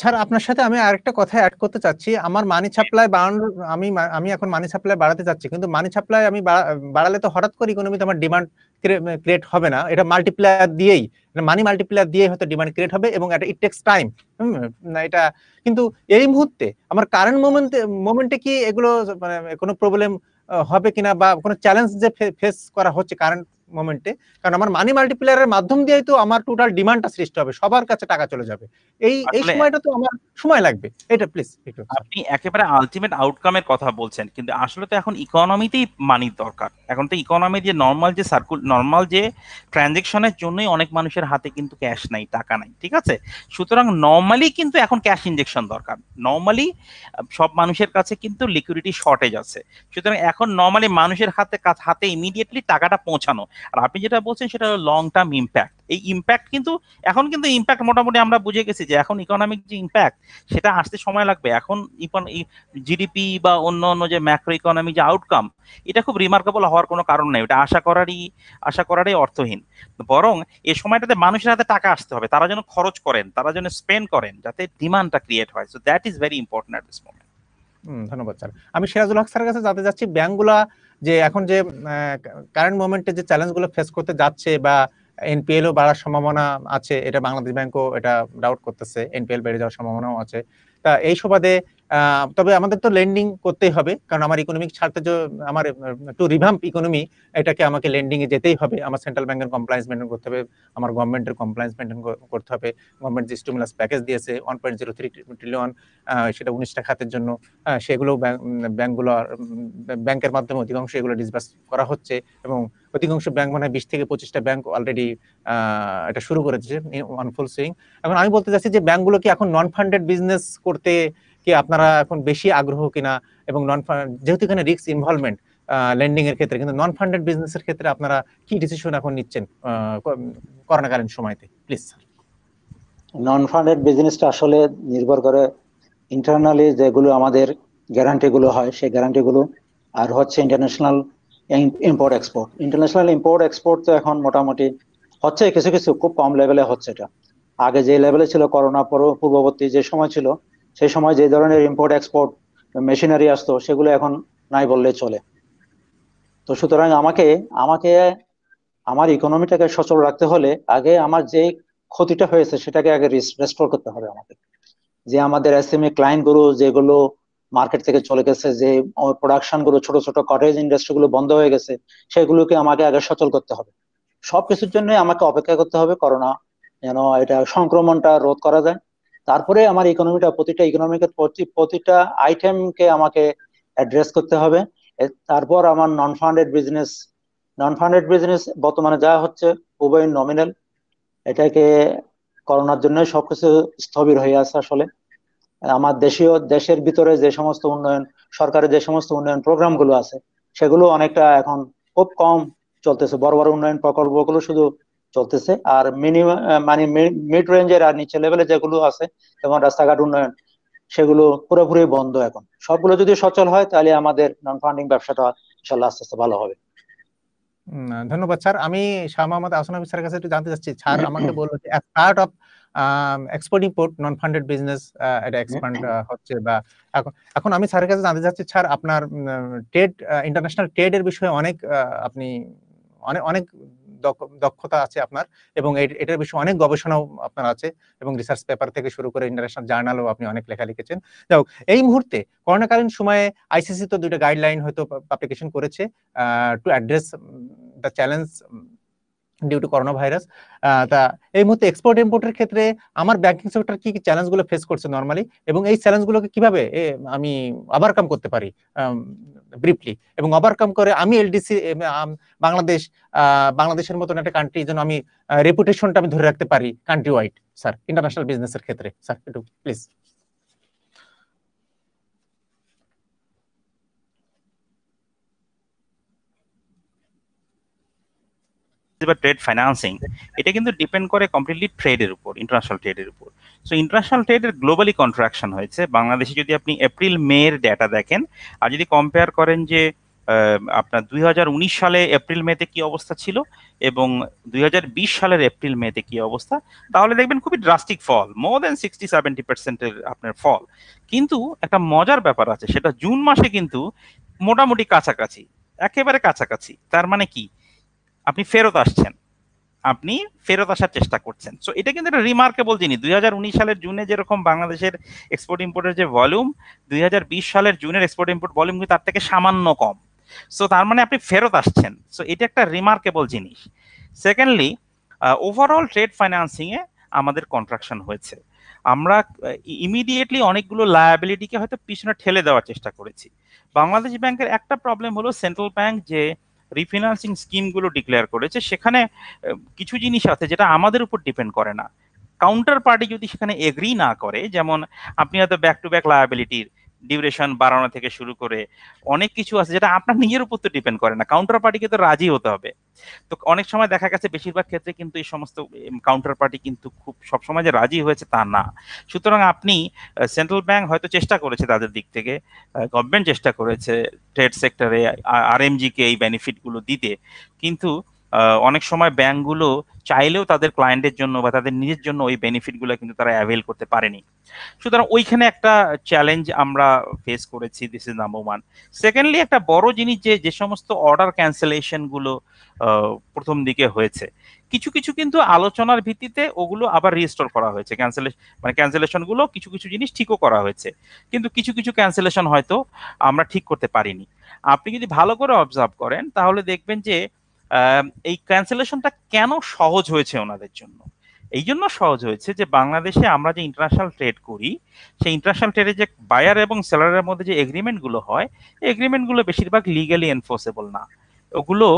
Sir আপনার সাথে আমি আরেকটা কথা অ্যাড করতে চাচ্ছি, আমার মানি সাপ্লাই বাড়ানোর আমি এখন মানি সাপ্লাই বাড়াতে চাচ্ছি, কিন্তু মানি সাপ্লাই আমি বাড়ালে তো হঠাৎ করে ইকোনমিতে আমার ডিমান্ড ক্রিয়েট হবে না, এটা মাল্টিপ্লায়ার দিয়েই মানি মাল্টিপ্লায়ার দিয়ে হয়তো ডিমান্ড ক্রিয়েট হবে এবং এটা ইট টেক্স টাইম না এটা। কিন্তু এই মুহূর্তে আমার কারেন্ট মোমেন্টে কি এগুলো মানে কোনো প্রবলেম হবে কিনা বা কোনো চ্যালেঞ্জ যে ফেস করা হচ্ছে কারেন্ট মোমেন্টে, কারণ আমার মানি মাল্টিপ্লায়ারের মাধ্যম দিয়েই তো আমার টোটাল ডিমান্ডটা সৃষ্টি হবে, সবার কাছে টাকা চলে যাবে, এই সময়টা তো আমার সময় লাগবে। এটা প্লিজ আপনি একেবারে আলটিমেট আউটকামের কথা বলছেন, কিন্তু আসলে তো এখন ইকোনমিতেই মানি দরকার। এখন তো ইকোনমি যে নর্মাল যে ট্রানজ্যাকশনের জন্যই অনেক মানুষের হাতে কিন্তু ক্যাশ নাই, টাকা নাই, ঠিক আছে। সুতরাং নর্মালি কিন্তু এখন ক্যাশ ইনজেকশন দরকার, নর্মালি সব মানুষের কাছে কিন্তু লিকুইডিটি শর্টেজ আছে। সুতরাং এখন নর্মালি মানুষের হাতে ইমিডিয়েটলি টাকাটা পৌঁছানো, আর আপনি যেটা বলছেন সেটা হলো লং টার্ম ইম্প্যাক্ট। এই ইম্প্যাক্ট কিন্তু এখন কিন্তু ইম্প্যাক্ট মোটামুটি আমরা বুঝে গেছি যে এখন ইকোনমিক যে ইম্প্যাক্ট সেটা আসতে সময় লাগবে। এখন জিডিপি বা অন্য যে ম্যাক্রো ইকোনমিক যে আউটকাম এটা খুব রিমার্কেবল হওয়ার কোনো কারণ নেই, এটা আশা করারই অর্থহীন। বরং এই সময়টাতে মানুষের হাতে টাকা আসতে হবে, তারা যেন খরচ করেন, তারা যেন স্পেন্ড করেন, যাতে ডিমান্ডটা ক্রিয়েট হয়। So that is very important at this moment. ধন্যবাদ স্যার। আমি সিরাজুল হক স্যারের কাছে যেতে যাচ্ছি, ব্যাংকগুলা যে এখন যে কারেন্ট মোমেন্টে যে চ্যালেঞ্জগুলো ফেস করতে যাচ্ছে বা এনপিএলও বাড়ার সম্ভাবনা আছে, এটা বাংলাদেশ ব্যাংকও এটা ডাউট করতেছে, এনপিএল বেড়ে যাওয়ার সম্ভাবনাও আছে। তা এই সুবাদে তবে আমাদের তো লেন্ডিং করতেই হবে, কারণ আমার ইকোনমিক ছাড়তে যে আমার টু রিভাম্প ইকোনমি এটাকে আমাকে লেন্ডিংয়ে যেতেই হবে, আমার সেন্ট্রাল ব্যাংকের কমপ্লায়েন্স মেনটেন করতে হবে, আমার গভর্নমেন্টের কমপ্লায়েন্স মেনটেন করতে হবে। গভর্নমেন্ট যে স্টিমুলাস প্যাকেজ দিয়েছে 1.03 ট্রিলিয়ন, সেটা 19টা খাতের জন্য, সেগুলো ব্যাংকের মাধ্যমে অধিকাংশ এগুলো ডিসবার্স করা হচ্ছে এবং অধিকাংশ ব্যাংক মানে 20 থেকে 25টা ব্যাংক অলরেডি এটা শুরু করেছে অন ফুল সুইং। এখন আমি বলতে চাচ্ছি যে ব্যাংকগুলো কি এখন নন ফান্ডেড বিজনেস করতে কি আপনারা এখন বেশি আগ্রহ কিনা, এবং নন ফান্ড যেহেতু এখানে রিস্ক ইনভলভমেন্ট লেন্ডিং এর ক্ষেত্রে, কিন্তু নন ফান্ডেড বিজনেসের ক্ষেত্রে আপনারা কি ডিসিশন এখন নিচ্ছেন করোনাকালীন সময়তে? Please sir. নন ফান্ডেড বিজনেসটা আসলে নির্ভর করে ইন্টারনালি যেগুলো আমাদের গ্যারান্টিগুলো হয় সেই গ্যারান্টিগুলো, আর হচ্ছে international import export. International import export তো এখন মোটামুটি হচ্ছে, কিছু কিছু খুব কম লেভেলে হচ্ছে। এটা আগে যে লেভেলে ছিল করোনা পূর্ববর্তী যে সময় ছিল সেই সময় যে ধরনের ইম্পোর্ট এক্সপোর্ট মেশিনারি আসতো সেগুলো এখন নাই বললে চলে। তো সুতরাং আমাকে আমার ইকোনমিটাকে সচল রাখতে হলে আগে আমার যে ক্ষতিটা হয়েছে সেটাকে আগে রেস্টোর করতে হবে আমাকে। যে আমাদের এসএমই ক্লায়েন্টগুলো যেগুলো মার্কেট থেকে চলে গেছে, যে প্রোডাকশনগুলো ছোট ছোট কটেজ ইন্ডাস্ট্রিগুলো বন্ধ হয়ে গেছে, সেগুলোকে আমাকে আগে সচল করতে হবে। সবকিছুর জন্য আমাকে অপেক্ষা করতে হবে করোনা যেন এটা সংক্রমণটা রোধ করা যায়, তারপরে আমার ইকোনমিটা প্রতিটা ইকোনমিকের প্রতিটা আইটেমকে আমাকে অ্যাড্রেস করতে হবে। তারপর আমার নন ফান্ডেড বিজনেস বর্তমানে যা হচ্ছে উভয় নমিনাল, এটাকে করোনার জন্য সবকিছু স্থবির হয়ে আছে। আসলে আমার দেশের ভিতরে যে সমস্ত উন্নয়ন, সরকারের যে সমস্ত উন্নয়ন প্রোগ্রামগুলো আছে সেগুলো অনেকটা এখন খুব কম চলতেছে, বড় বড় উন্নয়ন প্রকল্পগুলো শুধু চলতেছে। আর মিনিমাম মানে মিড রেঞ্জের আর নিচে লেভেলে যেগুলো আছে যেমন রাস্তাঘাট উন্নয়ন সেগুলো পুরোপুরি বন্ধ এখন। সবগুলো যদি সচল হয় তাহলে আমাদের নন ফান্ডিং ব্যবসাটা ইনশাআল্লাহ আস্তে আস্তে ভালো হবে। ধন্যবাদ স্যার। আমি শাহ মোহাম্মদ আসনাবি স্যারের কাছে একটু জানতে চাচ্ছি, স্যার আমাকে বললো যে as part of export import non funded business এটা এক্সপ্যান্ড হচ্ছে, বা এখন আমি স্যারের কাছে জানতে চাচ্ছি স্যার আপনার ট্রেড, ইন্টারন্যাশনাল ট্রেড এর বিষয়ে অনেক আপনি অনেক দক্ষতা আছে আপনার, এবং এটার বিষয়ে অনেক গবেষণাও আপনার আছে এবং রিসার্চ পেপার থেকে শুরু করে ইন্টারন্যাশনাল জার্নালও আপনি অনেক লেখা লিখেছেন। যাই হোক, এই মুহূর্তে করোনাকালীন সময়ে আইসিসি তো 2টা গাইডলাইন হয়তো পাবলিকেশন করেছে to address the challenge due to coronavirus তা এই মুহূর্তে এক্সপোর্ট ইমপোর্টের ক্ষেত্রে আমার ব্যাংকিং সেক্টর কি কি চ্যালেঞ্জগুলো ফেস করছে নরমালি এবং এই চ্যালেঞ্জগুলোকে কিভাবে আমি ওভারকাম করতে পারি ব্রিফলি এবং ওভারকাম করে আমি এলডিসি বাংলাদেশের মত একটা কান্ট্রি যেন আমি রেপুটেশনটা আমি ধরে রাখতে পারি কান্ট্রি ওয়াইড স্যার ইন্টারন্যাশনাল বিজনেসের ক্ষেত্রে স্যার একটু প্লিজ about trade financing এটা কিন্তু ডিপেন্ড করে কমপ্লিটলি ট্রেডের উপর ইন্টারন্যাশনাল ট্রেডের উপর সো ইন্টারন্যাশনাল ট্রেডের গ্লোবালি কন্ট্রাকশন হয়েছে বাংলাদেশে যদি আপনি এপ্রিল মে এর ডেটা দেখেন আর যদি কম্পেয়ার করেন যে আপনার 2019 সালে এপ্রিল মে তে কি অবস্থা ছিল এবং 2020 সালের এপ্রিল মে তে কি অবস্থা তাহলে দেখবেন খুবই ড্রাস্টিক ফল মোর দ্যান 60-70% এর আপনার ফল কিন্তু একটা মজার ব্যাপার আছে সেটা জুন মাসে কিন্তু মোটামুটি কাছাকাছি একেবারে কাছাকাছি তার মানে কি আপনি ফেরত আসছেন আপনি ফেরত আসার চেষ্টা করছেন সো এটা কিন্তু একটা রিমার্কেবল জিনিস 2019 সালের জুনে যেরকম বাংলাদেশের এক্সপোর্ট ইম্পোর্টের যে ভলিউম 2020 সালের জুনের এক্সপোর্ট ইম্পোর্ট ভলিউম কিন্তু তার থেকে সামান্য কম সো তার মানে আপনি ফেরত আসছেন সো এটা একটা রিমার্কেবল জিনিস সেকেন্ডলি ওভারঅল ট্রেড ফাইন্যান্সিং এ আমাদের কন্ট্রাকশন হয়েছে আমরা ইমিডিয়েটলি অনেকগুলো লায়াবিলিটিকে হয়তো পিছনে ঠেলে দেওয়ার চেষ্টা করেছি বাংলাদেশ ব্যাংকের একটা প্রবলেম হলো সেন্ট্রাল ব্যাংক যে রিফিনান্সিং স্কিমগুলো ডিক্লেয়ার করেছে সেখানে কিছু জিনিস আছে যেটা আমাদের উপর ডিপেন্ড করে না কাউন্টার পার্টি যদি সেখানে এগ্রি না করে যেমন আপনি হয়তো ব্যাক টু ব্যাক লায়াবিলিটির ডিউরেশন বাড়ানো থেকে শুরু করে অনেক কিছু আছে যেটা আপনার নিজের উপর তো ডিপেন্ড করে না কাউন্টার পার্টিকে তো রাজি হতে হবে তো অনেক সময় দেখা গেছে বেশিরভাগ ক্ষেত্রে কিন্তু এই সমস্ত কাউন্টার পার্টি কিন্তু খুব সবসময় যে রাজি হয়েছে তা না সুতরাং আপনি সেন্ট্রাল ব্যাংক হয়তো চেষ্টা করেছে তাদের দিক থেকে গভর্নমেন্ট চেষ্টা করেছে ট্রেড সেক্টরে আরএমজি কে এই বেনিফিটগুলো দিতে কিন্তু অনেক সময় ব্যাংকগুলো চাইলেও তাদের ক্লায়েন্টের জন্য বা তাদের নিজের জন্য ওই বেনিফিটগুলো কিন্তু তারা অ্যাভেল করতে পারেনি সুতরাং ওইখানে একটা চ্যালেঞ্জ আমরা ফেস করেছি this is number one secondly একটা বড় জিনিস যে সমস্ত অর্ডার ক্যান্সেলেশনগুলো প্রথম দিকে হয়েছে কিছু কিছু কিন্তু আলোচনার ভিত্তিতে ওগুলো আবার রিস্টোর করা হয়েছে ক্যান্সেলেশনগুলো কিছু কিছু জিনিস ঠিকও করা হয়েছে কিন্তু কিছু কিছু ক্যান্সেলেশন হয়তো আমরা ঠিক করতে পারিনি আপনি যদি ভালো করে অবজার্ভ করেন তাহলে দেখবেন যে এই ক্যান্সেলেশনটা কেন সহজ হয়েছে ওনাদের জন্য এই জন্য সহজ হয়েছে যে বাংলাদেশে আমরা যে ইন্টারন্যাশনাল ট্রেড করি সেই ইন্টারন্যাশনাল ট্রেডে যে বায়ার এবং সেলারের মধ্যে যে এগ্রিমেন্টগুলো হয় এই এগ্রিমেন্টগুলো বেশিরভাগ লিগালি এনফোর্সেবল না ওগুলো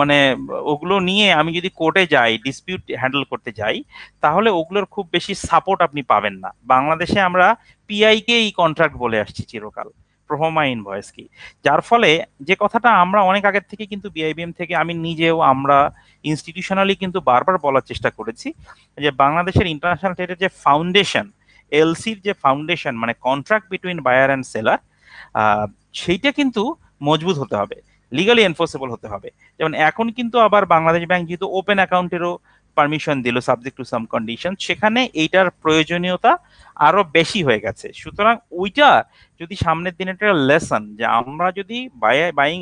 মানে ওগুলো নিয়ে আমি যদি কোর্টে যাই ডিসপিউট হ্যান্ডেল করতে যাই তাহলে ওগুলোর খুব বেশি সাপোর্ট আপনি পাবেন না বাংলাদেশে আমরা পিআই কে এই কন্ট্রাক্ট বলে আসছি চিরকাল প্রোমা ইনভয়েস কি যার ফলে যে কথাটা আমরা অনেক আগের থেকে কিন্তু বিআইবিএম থেকে আমি নিজেও আমরা ইনস্টিটিউশনালি কিন্তু বারবার বলার চেষ্টা করেছি যে বাংলাদেশের ইন্টারন্যাশনাল ট্রেডের যে ফাউন্ডেশন এলসির যে ফাউন্ডেশন মানে contract between buyer and seller সেইটা কিন্তু মজবুত হতে হবে লিগালি এনফোর্সেবল হতে হবে যেমন এখন কিন্তু আবার বাংলাদেশ ব্যাংক যেহেতু ওপেন অ্যাকাউন্টেরও পারমিশন দিল সাবজেক্ট টু সাম কন্ডিশন সেখানে এইটার প্রয়োজনীয়তা আরো বেশি হয়ে গেছে সুতরাং ওইটা যদি সামনের দিনে একটা লেসন যে আমরা যদি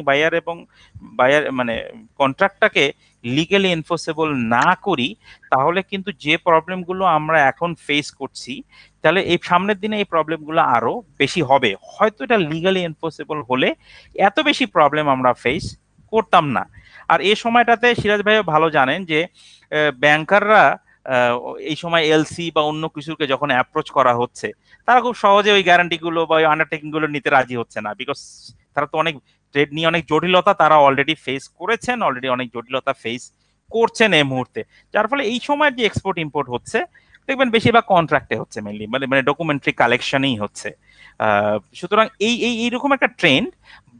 বায়ার এবং বায়ার মানে কন্ট্রাক্টটাকে লিগালি এনফোর্সেবল না করি তাহলে কিন্তু যে প্রবলেমগুলো আমরা এখন ফেস করছি তাহলে এই সামনের দিনে এই প্রবলেমগুলো আরো বেশি হবে হয়তো এটা লিগালি এনফোর্সেবল হলে এত বেশি প্রবলেম আমরা ফেস করতাম না আর এই সময়টাতে সিরাজ ভাইও ভালো জানেন যে ব্যাংকাররা এই সময় এলসি বা অন্য কিছুকে যখন অ্যাপ্রোচ করা হচ্ছে তারা খুব সহজে ওই গ্যারান্টিগুলো বা ওই আন্ডারটেকিংগুলো নিতে রাজি হচ্ছে না বিকজ তারা তো অনেক ট্রেড নিয়ে অনেক জটিলতা তারা অলরেডি ফেস করেছেন অলরেডি অনেক জটিলতা ফেস করছেন এই মুহূর্তে যার ফলে এই সময় যে এক্সপোর্ট ইম্পোর্ট হচ্ছে দেখবেন বেশিরভাগ কন্ট্রাক্টে হচ্ছে মেনলি মানে মানে ডকুমেন্টারি কালেকশনই হচ্ছে সুতরাং এই এইরকম একটা ট্রেন্ড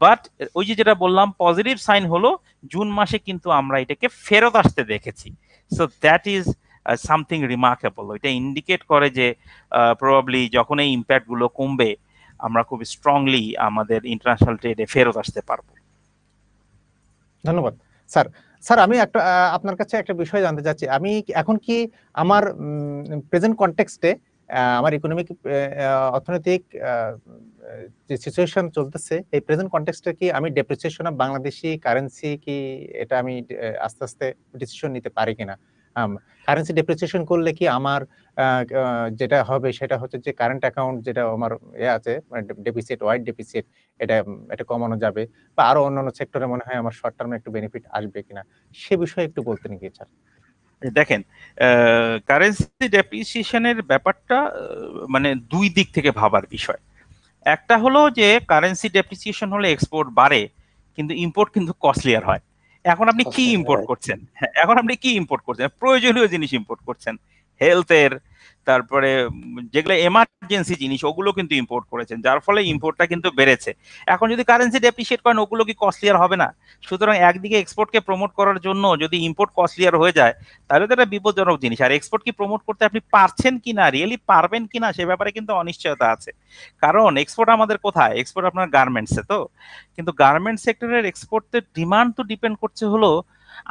বাট ওই যে যেটা বললাম পজিটিভ সাইন হলো জুন মাসে কিন্তু আমরা এটাকে ফেরত আসতে দেখেছি so that is something remarkable এটা ইন্ডিকেট করে যে প্রবাবলি যখন এই ইম্প্যাক্টগুলো কমবে আমরা খুব স্ট্রংলি আমাদের ইন্টারন্যাশনাল ট্রেডে ফেরত আসতে পারবো ধন্যবাদ স্যার স্যার আমি একটা আপনার কাছে একটা বিষয় জানতে চাচ্ছি আমি এখন কি আমার প্রেজেন্ট কনটেক্সটে আমার ইকোনমিক অর্থনৈতিক যে সিচুয়েশন চলতেছে এই প্রেজেন্ট কনটেক্সটে কি আমি ডেপ্রিসিয়েশন অফ বাংলাদেশি কারেন্সি কি এটা আমি আস্তে আস্তে ডিসিশন নিতে পারি কিনা কারেন্সি ডেপ্রিসিয়েশন করলে কি আমার যেটা হবে সেটা হচ্ছে যে কারেন্ট অ্যাকাউন্ট যেটা আমার আছে ডেফিসিট ওয়াইড ডেফিসিট এটা এটা কমানো যাবে বা আরো অন্যান্য সেক্টরে মনে হয় আমার শর্ট টার্মে একটু বেনিফিট আসবে কিনা সে বিষয়ে একটু বলতেন কি স্যার? দেখেন কারেন্সি ডেপ্রিসিয়েশনের ব্যাপারটা মানে দুই দিক থেকে ভাবার বিষয়। একটা হলো যে কারেন্সি ডেপ্রিসিয়েশন হলে এক্সপোর্ট বাড়ে কিন্তু ইম্পোর্ট কিন্তু কস্টলিয়ার হয়। এখন আপনি কি ইম্পোর্ট করছেন, প্রয়োজনীয় জিনিস ইম্পোর্ট করছেন, হেলথের, তারপরে যেগুলো এমার্জেন্সি জিনিস ওগুলো কিন্তু ইম্পোর্ট করেছেন, যার ফলে ইম্পোর্টটা কিন্তু বেড়েছে। এখন যদি কারেন্সি ডেপ্রিসিয়েট করেন ওগুলো কি কস্টলিয়ার হবে না? সুতরাং একদিকে এক্সপোর্টকে প্রমোট করার জন্য যদি ইম্পোর্ট কস্টলিয়ার হয়ে যায় তাহলে তো এটা বিপজ্জনক জিনিস। আর এক্সপোর্ট কি প্রমোট করতে আপনি পারছেন কিনা, রিয়েলি পারবেন কিনা সে ব্যাপারে কিন্তু অনিশ্চয়তা আছে। কারণ এক্সপোর্ট আমাদের কোথায়? এক্সপোর্ট আপনার গার্মেন্টসে। তো কিন্তু গার্মেন্ট সেক্টরের এক্সপোর্টের ডিমান্ড তো ডিপেন্ড করছে হলো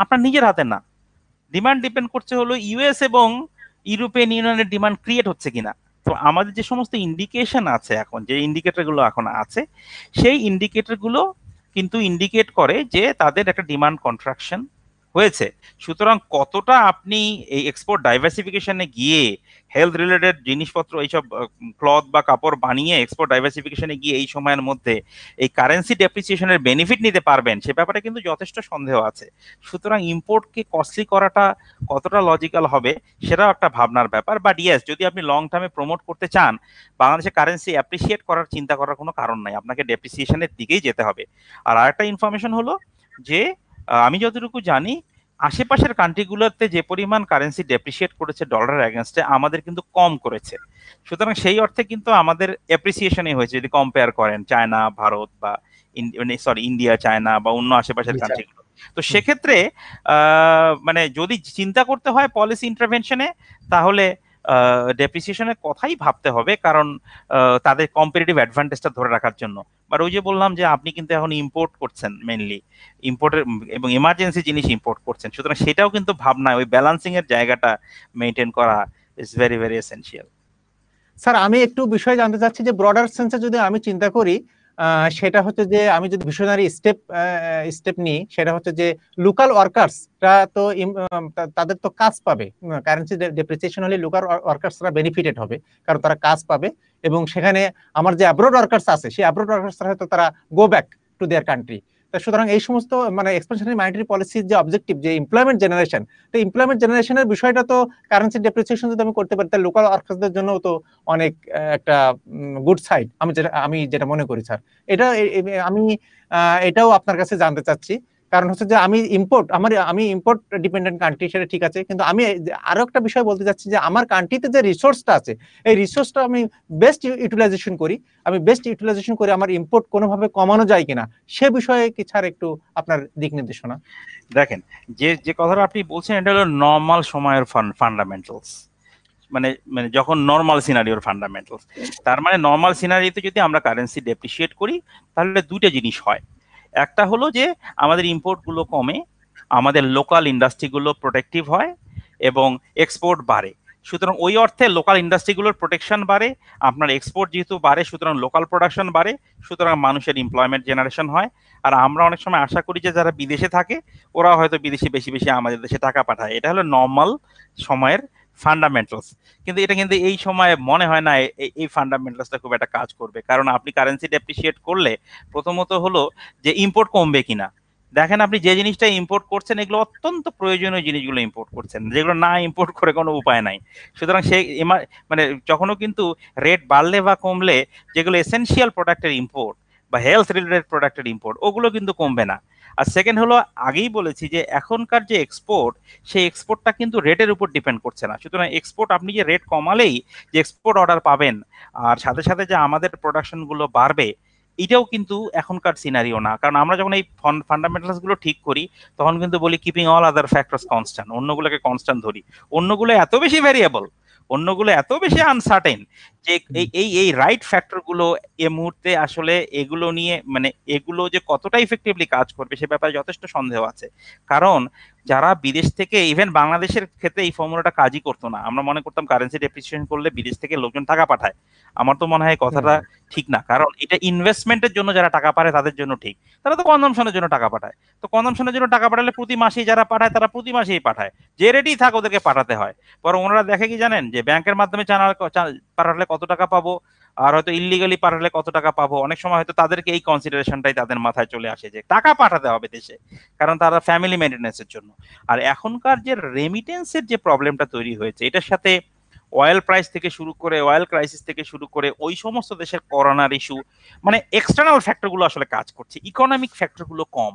আপনার নিজের হাতে না, ডিমান্ড ডিপেন্ড করছে হলো ইউএস এবং ইউরোপিয়ান ইউনিয়নের ডিমান্ড ক্রিয়েট হচ্ছে কিনা। তো আমাদের যে সমস্ত ইন্ডিকেশন আছে এখন, যে ইন্ডিকেটরগুলো এখন আছে সেই ইন্ডিকেটরগুলো কিন্তু ইন্ডিকেট করে যে তাদের একটা ডিমান্ড কন্ট্রাকশন হয়েছে। সুতরাং কতটা আপনি এই এক্সপোর্ট ডাইভার্সিফিকেশনে গিয়ে হেলথ রিলেটেড জিনিসপত্র এইসব ক্লথ বা কাপড় বানিয়ে এক্সপোর্ট ডাইভার্সিফিকেশনে গিয়ে এই সময়ের মধ্যে এই কারেন্সি ডেপ্রিসিয়েশনের বেনিফিট নিতে পারবেন সে ব্যাপারে কিন্তু যথেষ্ট সন্দেহ আছে। সুতরাং ইম্পোর্টকে কস্টলি করাটা কতটা লজিক্যাল হবে সেটাও একটা ভাবনার ব্যাপার। বাট ইয়েস, যদি আপনি লং টার্মে প্রমোট করতে চান বাংলাদেশের কারেন্সি অ্যাপ্রিসিয়েট করার চিন্তা করার কোনো কারণ নাই, আপনাকে ডেপ্রিসিয়েশনের দিকেই যেতে হবে। আর আরেকটা ইনফরমেশন হলো যে আমি যতটুকু জানি আশেপাশের কান্ট্রিগুলোতে যে পরিমাণ কারেন্সি ডেপ্রিসিয়েট করেছে ডলারের এগেনস্টে আমাদের কিন্তু কম করেছে। সুতরাং সেই অর্থে কিন্তু আমাদের অ্যাপ্রিসিয়েশনই হয়েছে যদি কম্পেয়ার করেন চায়না, ভারত বা ইন্ডিয়া, চায়না বা অন্য আশেপাশের কান্ট্রিগুলো। তো সেক্ষেত্রে মানে যদি চিন্তা করতে হয় পলিসি ইন্টারভেনশনে তাহলে ডেপ্রিসিয়েশনের কথাই ভাবতে হবে, কারণ তাদের কম্পিটিটিভ অ্যাডভান্টেজটা ধরে রাখার জন্য। বাট ওই যে বললাম যে আপনি কিন্তু এখন ইম্পোর্ট করছেন, মেনলি ইম্পোর্টের এবং এমার্জেন্সি জিনিস ইম্পোর্ট করছেন, সুতরাং সেটাও কিন্তু ভাবনা, ওই ব্যালেন্সিং এর জায়গাটা মেনটেন করা is very very essential. Sir আমি একটু বিষয় জানতে চাচ্ছি যে ব্রডার সেন্সে যদি আমি চিন্তা করি সেটা হচ্ছে যে আমি যদি ভিশনারি স্টেপ নিই সেটা হচ্ছে যে লোকাল ওয়ার্কার্সরা তো তাদের তো কাজ পাবে, কারেন্সি ডেপ্রিসিয়েশন হলে লোকাল ওয়ার্কার্সরা বেনিফিটেড হবে কারণ তারা কাজ পাবে এবং সেখানে আমার যে অ্যাব্রড ওয়ার্কার্স আছে সেই অ্যাব্রড ওয়ার্কার্সরা হয়তো তারা go back to their country. সুতরাং এই সমস্ত মানে এক্সপেনশনারি মনিটারি পলিসির যে অবজেক্টিভ যে এমপ্লয়মেন্ট জেনারেশন, তো এমপ্লয়মেন্ট জেনারেশনের বিষয়টা তো কারেন্সি ডেপ্রিসিয়েশন যদি আমি করতে পারি তাহলে লোকাল ওয়ার্কার্সদের জন্য তো অনেক একটা গুড সাইড আমি যেটা মনে করি স্যার। এটা আমি এটাও আপনার কাছে জানতে চাচ্ছি, কারণ হচ্ছে যে আমি ইম্পোর্ট, আমি ইম্পোর্ট ডিপেন্ডেন্ট কান্ট্রি সেটা ঠিক আছে, কিন্তু আমি আরো একটা বিষয় বলতে চাচ্ছি যে আমার কান্ট্রিতে যে রিসোর্সটা আছে এই রিসোর্সটা আমি বেস্ট ইউটিলাইজেশন করি, আমার ইম্পোর্ট কোনোভাবে কমানো যায় কিনা সে বিষয়ে কি স্যার একটু আপনার দিক নির্দেশনা? দেখেন যে কথাটা আপনি বলছেন এটা হলো নর্মাল সময়ের ফান্ডামেন্টালস, মানে যখন নর্মাল সিনারিওর ফান্ডামেন্টালস। তার মানে নর্মাল সিনারিতে যদি আমরা কারেন্সি ডেপ্রিসিয়েট করি তাহলে দুইটা জিনিস হয়, একটা হলো যে আমাদের ইম্পোর্টগুলো কমে, আমাদের লোকাল ইন্ডাস্ট্রিগুলো প্রোটেক্টিভ হয় এবং এক্সপোর্ট বাড়ে। সুতরাং ওই অর্থে লোকাল ইন্ডাস্ট্রিগুলোর প্রোটেকশন বাড়ে, আপনার এক্সপোর্ট যেহেতু বাড়ে সুতরাং লোকাল প্রোডাকশন বাড়ে, সুতরাং মানুষের এমপ্লয়মেন্ট জেনারেশন হয়। আর আমরা অনেক সময় আশা করি যে যারা বিদেশে থাকে ওরা হয়তো বিদেশে বেশি বেশি আমাদের দেশে টাকা পাঠায়, এটা হলো নর্মাল সময়ের ফান্ডামেন্টালস। কিন্তু এটা কিন্তু এই সময়ে মনে হয় না এই ফান্ডামেন্টালসটা খুব একটা কাজ করবে, কারণ আপনি কারেন্সি ডেপ্রিসিয়েট করলে প্রথমত হলো যে ইম্পোর্ট কমবে কিনা। দেখেন আপনি যে জিনিসটা ইম্পোর্ট করছেন এগুলো অত্যন্ত প্রয়োজনীয় জিনিসগুলো ইম্পোর্ট করছেন, যেগুলো না ইম্পোর্ট করে কোনো উপায় নাই। সুতরাং সেই মানে যখনও কিন্তু রেট বাড়লে বা কমলে যেগুলো এসেনশিয়াল প্রোডাক্টের ইম্পোর্ট বা হেলথ রিলেটেড প্রোডাক্টের ইম্পোর্ট ওগুলো কিন্তু কমবে না। আর সেকেন্ড হলো আগেই বলেছি যে এখনকার যে এক্সপোর্ট সেই এক্সপোর্টটা কিন্তু রেটের উপর ডিপেন্ড করছে না, সুতরাং এক্সপোর্ট আপনি যে রেট কমালেই যে এক্সপোর্ট অর্ডার পাবেন আর সাথে সাথে যে আমাদের প্রোডাকশনগুলো বাড়বে এটাও কিন্তু এখনকার সিনারিও না। কারণ আমরা যখন এই ফান্ডামেন্টালসগুলো ঠিক করি তখন কিন্তু বলি keeping all other factors constant, অন্যগুলোকে কনস্ট্যান্ট ধরি। অন্যগুলো এত বেশি ভ্যারিয়েবল, অন্যগুলো এত বেশি আনসার্টেন যে এই রাইট ফ্যাক্টরগুলো এই মুহূর্তে আসলে এগুলো নিয়ে মানে এগুলো যে কতটা ইফেক্টিভলি কাজ করবে সে ব্যাপারে যথেষ্ট সন্দেহ আছে। কারণ যারা বিদেশ থেকে, ইভেন বাংলাদেশের ক্ষেত্রে এই ফর্মুলাটা কাজই করতো না, আমরা মনে করতাম কারেন্সি ডেপ্রিসিয়েশন করলে বিদেশ থেকে লোকজন টাকা পাঠায়। আমার তো মনে হয় কথাটা ঠিক না, কারণ এটা ইনভেস্টমেন্টের জন্য যারা টাকা পাঠায় তাদের জন্য ঠিক, তারা তো কনজাম্পশনের জন্য টাকা পাঠায়। তো কনজাম্পশনের জন্য টাকা পাঠালে প্রতি মাসেই যারা পাঠায় তারা প্রতি মাসেই পাঠায়, যে রেটেই থাক ওদেরকে পাঠাতে হয়। পরে ওনারা দেখে কি জানেন যে ব্যাংকের মাধ্যমে পাঠালে কত টাকা পাবো, আর হয়তো ইল্লিগালি পাঠালে কত টাকা পাবো, অনেক সময় হয়তো তাদেরকে এই কনসিডারেশনটাই তাদের মাথায় চলে আসে যে টাকা পাঠাতে হবে দেশে, কারণ তারা ফ্যামিলি মেনটেন্যান্সের জন্য। আর এখনকার যে রেমিটেন্সের যে প্রবলেমটা তৈরি হয়েছে, এটার সাথে অয়েল প্রাইস থেকে শুরু করে অয়েল ক্রাইসিস থেকে শুরু করে ওই সমস্ত দেশের করোনার ইস্যু, মানে এক্সটার্নাল ফ্যাক্টরগুলো আসলে কাজ করছে, ইকোনমিক ফ্যাক্টরগুলো কম,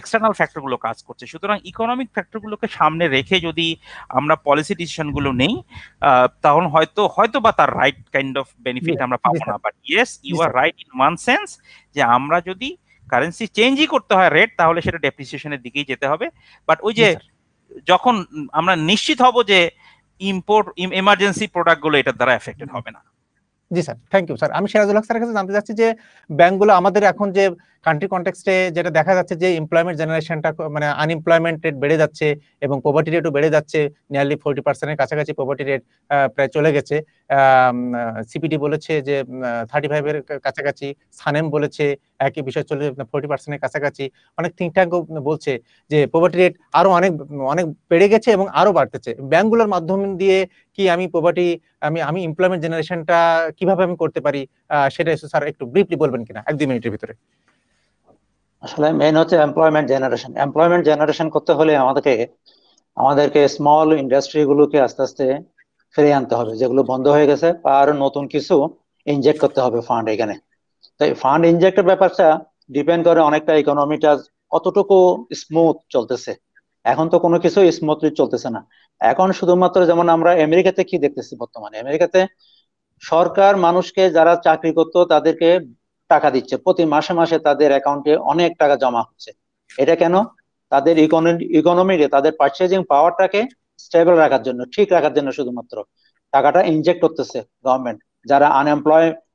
এক্সটার্নাল ফ্যাক্টরগুলো কাজ করছে। সুতরাং ইকোনমিক ফ্যাক্টরগুলোকে সামনে রেখে যদি আমরা পলিসি ডিসিশনগুলো নেই, তখন হয়তো বা তার রাইট কাইন্ড অফ বেনিফিট আমরা পাবো না। But yes, you are right in one sense, যে আমরা যদি কারেন্সি চেঞ্জই করতে হয় রেট, তাহলে সেটা ডেপ্রিসিয়েশনের দিকেই যেতে হবে। বাট ওই যে যখন আমরা নিশ্চিত হব যে ইম্পোর্ট ইমার্জেন্সি প্রোডাক্টগুলো এটার দ্বারা এফেক্টেড হবে না। জি স্যার, থ্যাংক ইউ স্যার। আমি সিরাজুল হক স্যারের কাছে জানতে চাচ্ছি যে ব্যাংকগুলো আমাদের এখন যে কান্ট্রি কনটেক্সটে যেটা দেখা যাচ্ছে যে এমপ্লয়মেন্ট জেনারেশনটা, মানে আনএমপ্লয়মেন্ট রেট বেড়ে যাচ্ছে এবং পভার্টি রেটও বেড়ে যাচ্ছে, নিয়ারলি 40%-এর কাছাকাছি পভার্টি রেট প্রায় চলে গেছে। সিপিডি বলেছে যে 35-এর কাছাকাছি, সানেম বলেছে একই বিষয় চলে 40%-এর কাছাকাছি, অনেক থিঙ্ক ট্যাঙ্কও বলছে যে পভার্টি রেট আরও অনেক অনেক বেড়ে গেছে এবং আরও বাড়তেছে। ব্যাংকগুলোর মাধ্যম দিয়ে কি আমি পভার্টি আমি এমপ্লয়মেন্ট জেনারেশনটা কিভাবে আমি করতে পারি, সেটা স্যার একটু ব্রিফলি বলবেন কিনা 1-2 মিনিটের ভিতরে? আসলে মেইন হচ্ছে এমপ্লয়মেন্ট জেনারেশন করতে হলে আমাদেরকে স্মল ইন্ডাস্ট্রিগুলোকে আস্তে আস্তে ফিরিয়ে আনতে হবে, যেগুলো বন্ধ হয়ে গেছে, আর নতুন কিছু ইনজেক্ট করতে হবে ফান্ড এখানে। তাই ফান্ড ইনজেক্টের ব্যাপারটা ডিপেন্ড করে অনেকটা ইকোনমিটা কতটুকু স্মুথ চলতেছে। এখন তো কোনো কিছু স্মুথলি চলতেছে না। এখন শুধুমাত্র যেমন আমরা আমেরিকাতে কি দেখতেছি বর্তমানে, আমেরিকাতে সরকার মানুষকে যারা চাকরি করতো তাদেরকে টাকা দিচ্ছে, প্রতি মাসে মাসে তাদের অ্যাকাউন্টে অনেক টাকা জমা হচ্ছে। এটা কেন? তাদের ইকোনমিতে তাদের পারচেজিং পাওয়ারটাকে স্টেবল রাখার জন্য, ঠিক রাখার জন্য শুধুমাত্র টাকাটা ইনজেক্ট করতেছে গভর্নমেন্ট, যারা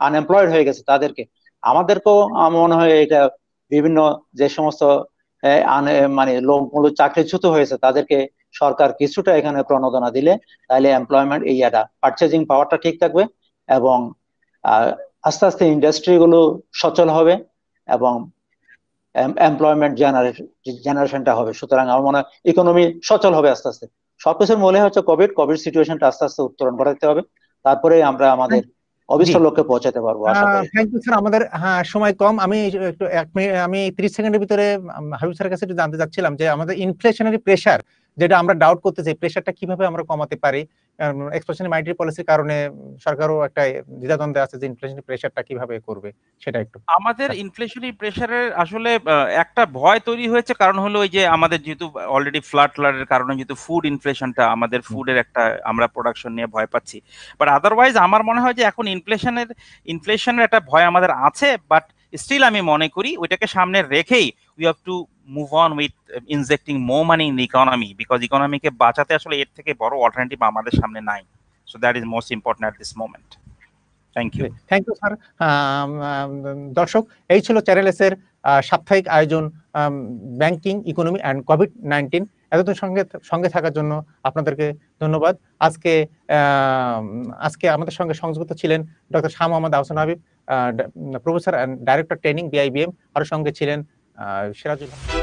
আনএমপ্লয়েড হয়ে গেছে তাদেরকে। আমাদেরকেও মনে হয় এটা বিভিন্ন যে সমস্ত মানে লোকগুলো চাকরিচ্যুত হয়েছে তাদেরকে সরকার কিছুটা এখানে প্রণোদনা দিলে তাহলে এমপ্লয়মেন্ট ইয়াটা পারচেজিং পাওয়ারটা ঠিক থাকবে এবং আস্তে আস্তে ইন্ডাস্ট্রিগুলো সচল হবে এবং এমপ্লয়মেন্ট জেনারেশনটা হবে। সুতরাং আমার মনে হয় ইকোনমি সচল হবে আস্তে আস্তে। সবকিছুর মূলে হচ্ছে কোভিড সিচুয়েশনটা আস্তে আস্তে উত্তরণ ঘটাতে হবে, তারপরে আমরা আমাদের অবিষ্ট লক্ষ্যে পৌঁছাতে পারবো। Thank you sir. আমাদের সময় কম, আমি একটু 30 সেকেন্ডের ভিতরে হাবিব স্যারের কাছে একটু জানতে চাচ্ছিলাম যে আমাদের ইনফ্লেশনারি প্রেশার যেটা আমরা ডাউট করতে চাই, প্রেশারটা কিভাবে আমরা কমাতে পারি? এক্সপ্যানশনারি মনিটারি পলিসির কারণে সরকারও একটা দ্বিধাদ্বন্দ্বে আছে যে ইনফ্লেশনারি প্রেশারটা কিভাবে করবে, সেটা একটু। আমাদের ইনফ্লেশনারি প্রেশারের আসলে একটা ভয় তৈরি হয়েছে, কারণ হলো ওই যে আমাদের যেহেতু অলরেডি ফ্লাডের কারণে যেহেতু ফুড ইনফ্লেশনটা, আমাদের ফুডের একটা আমরা প্রোডাকশন নিয়ে ভয় পাচ্ছি। বাট আদারওয়াইজ আমার মনে হয় যে এখন ইনফ্লেশনের একটা ভয় আমাদের আছে, বাট স্টিল আমি মনে করি ওইটাকে সামনে রেখেই we have to move on with injecting more money in the economy, because economy ke bachate ashole er theke boro alternative amader samne nai, so that is most important at this moment. Thank you sir. Darshok, ei chilo channel s er saptahik ayojon banking economy and covid-19, এতদিন সঙ্গে থাকার জন্য আপনাদেরকে ধন্যবাদ। আজকে আমাদের সঙ্গে সংযুক্ত ছিলেন doctor Shah Mohammad Ahsan Habib, professor and director training BIBM, আর সঙ্গে ছিলেন সিরাজুল হক।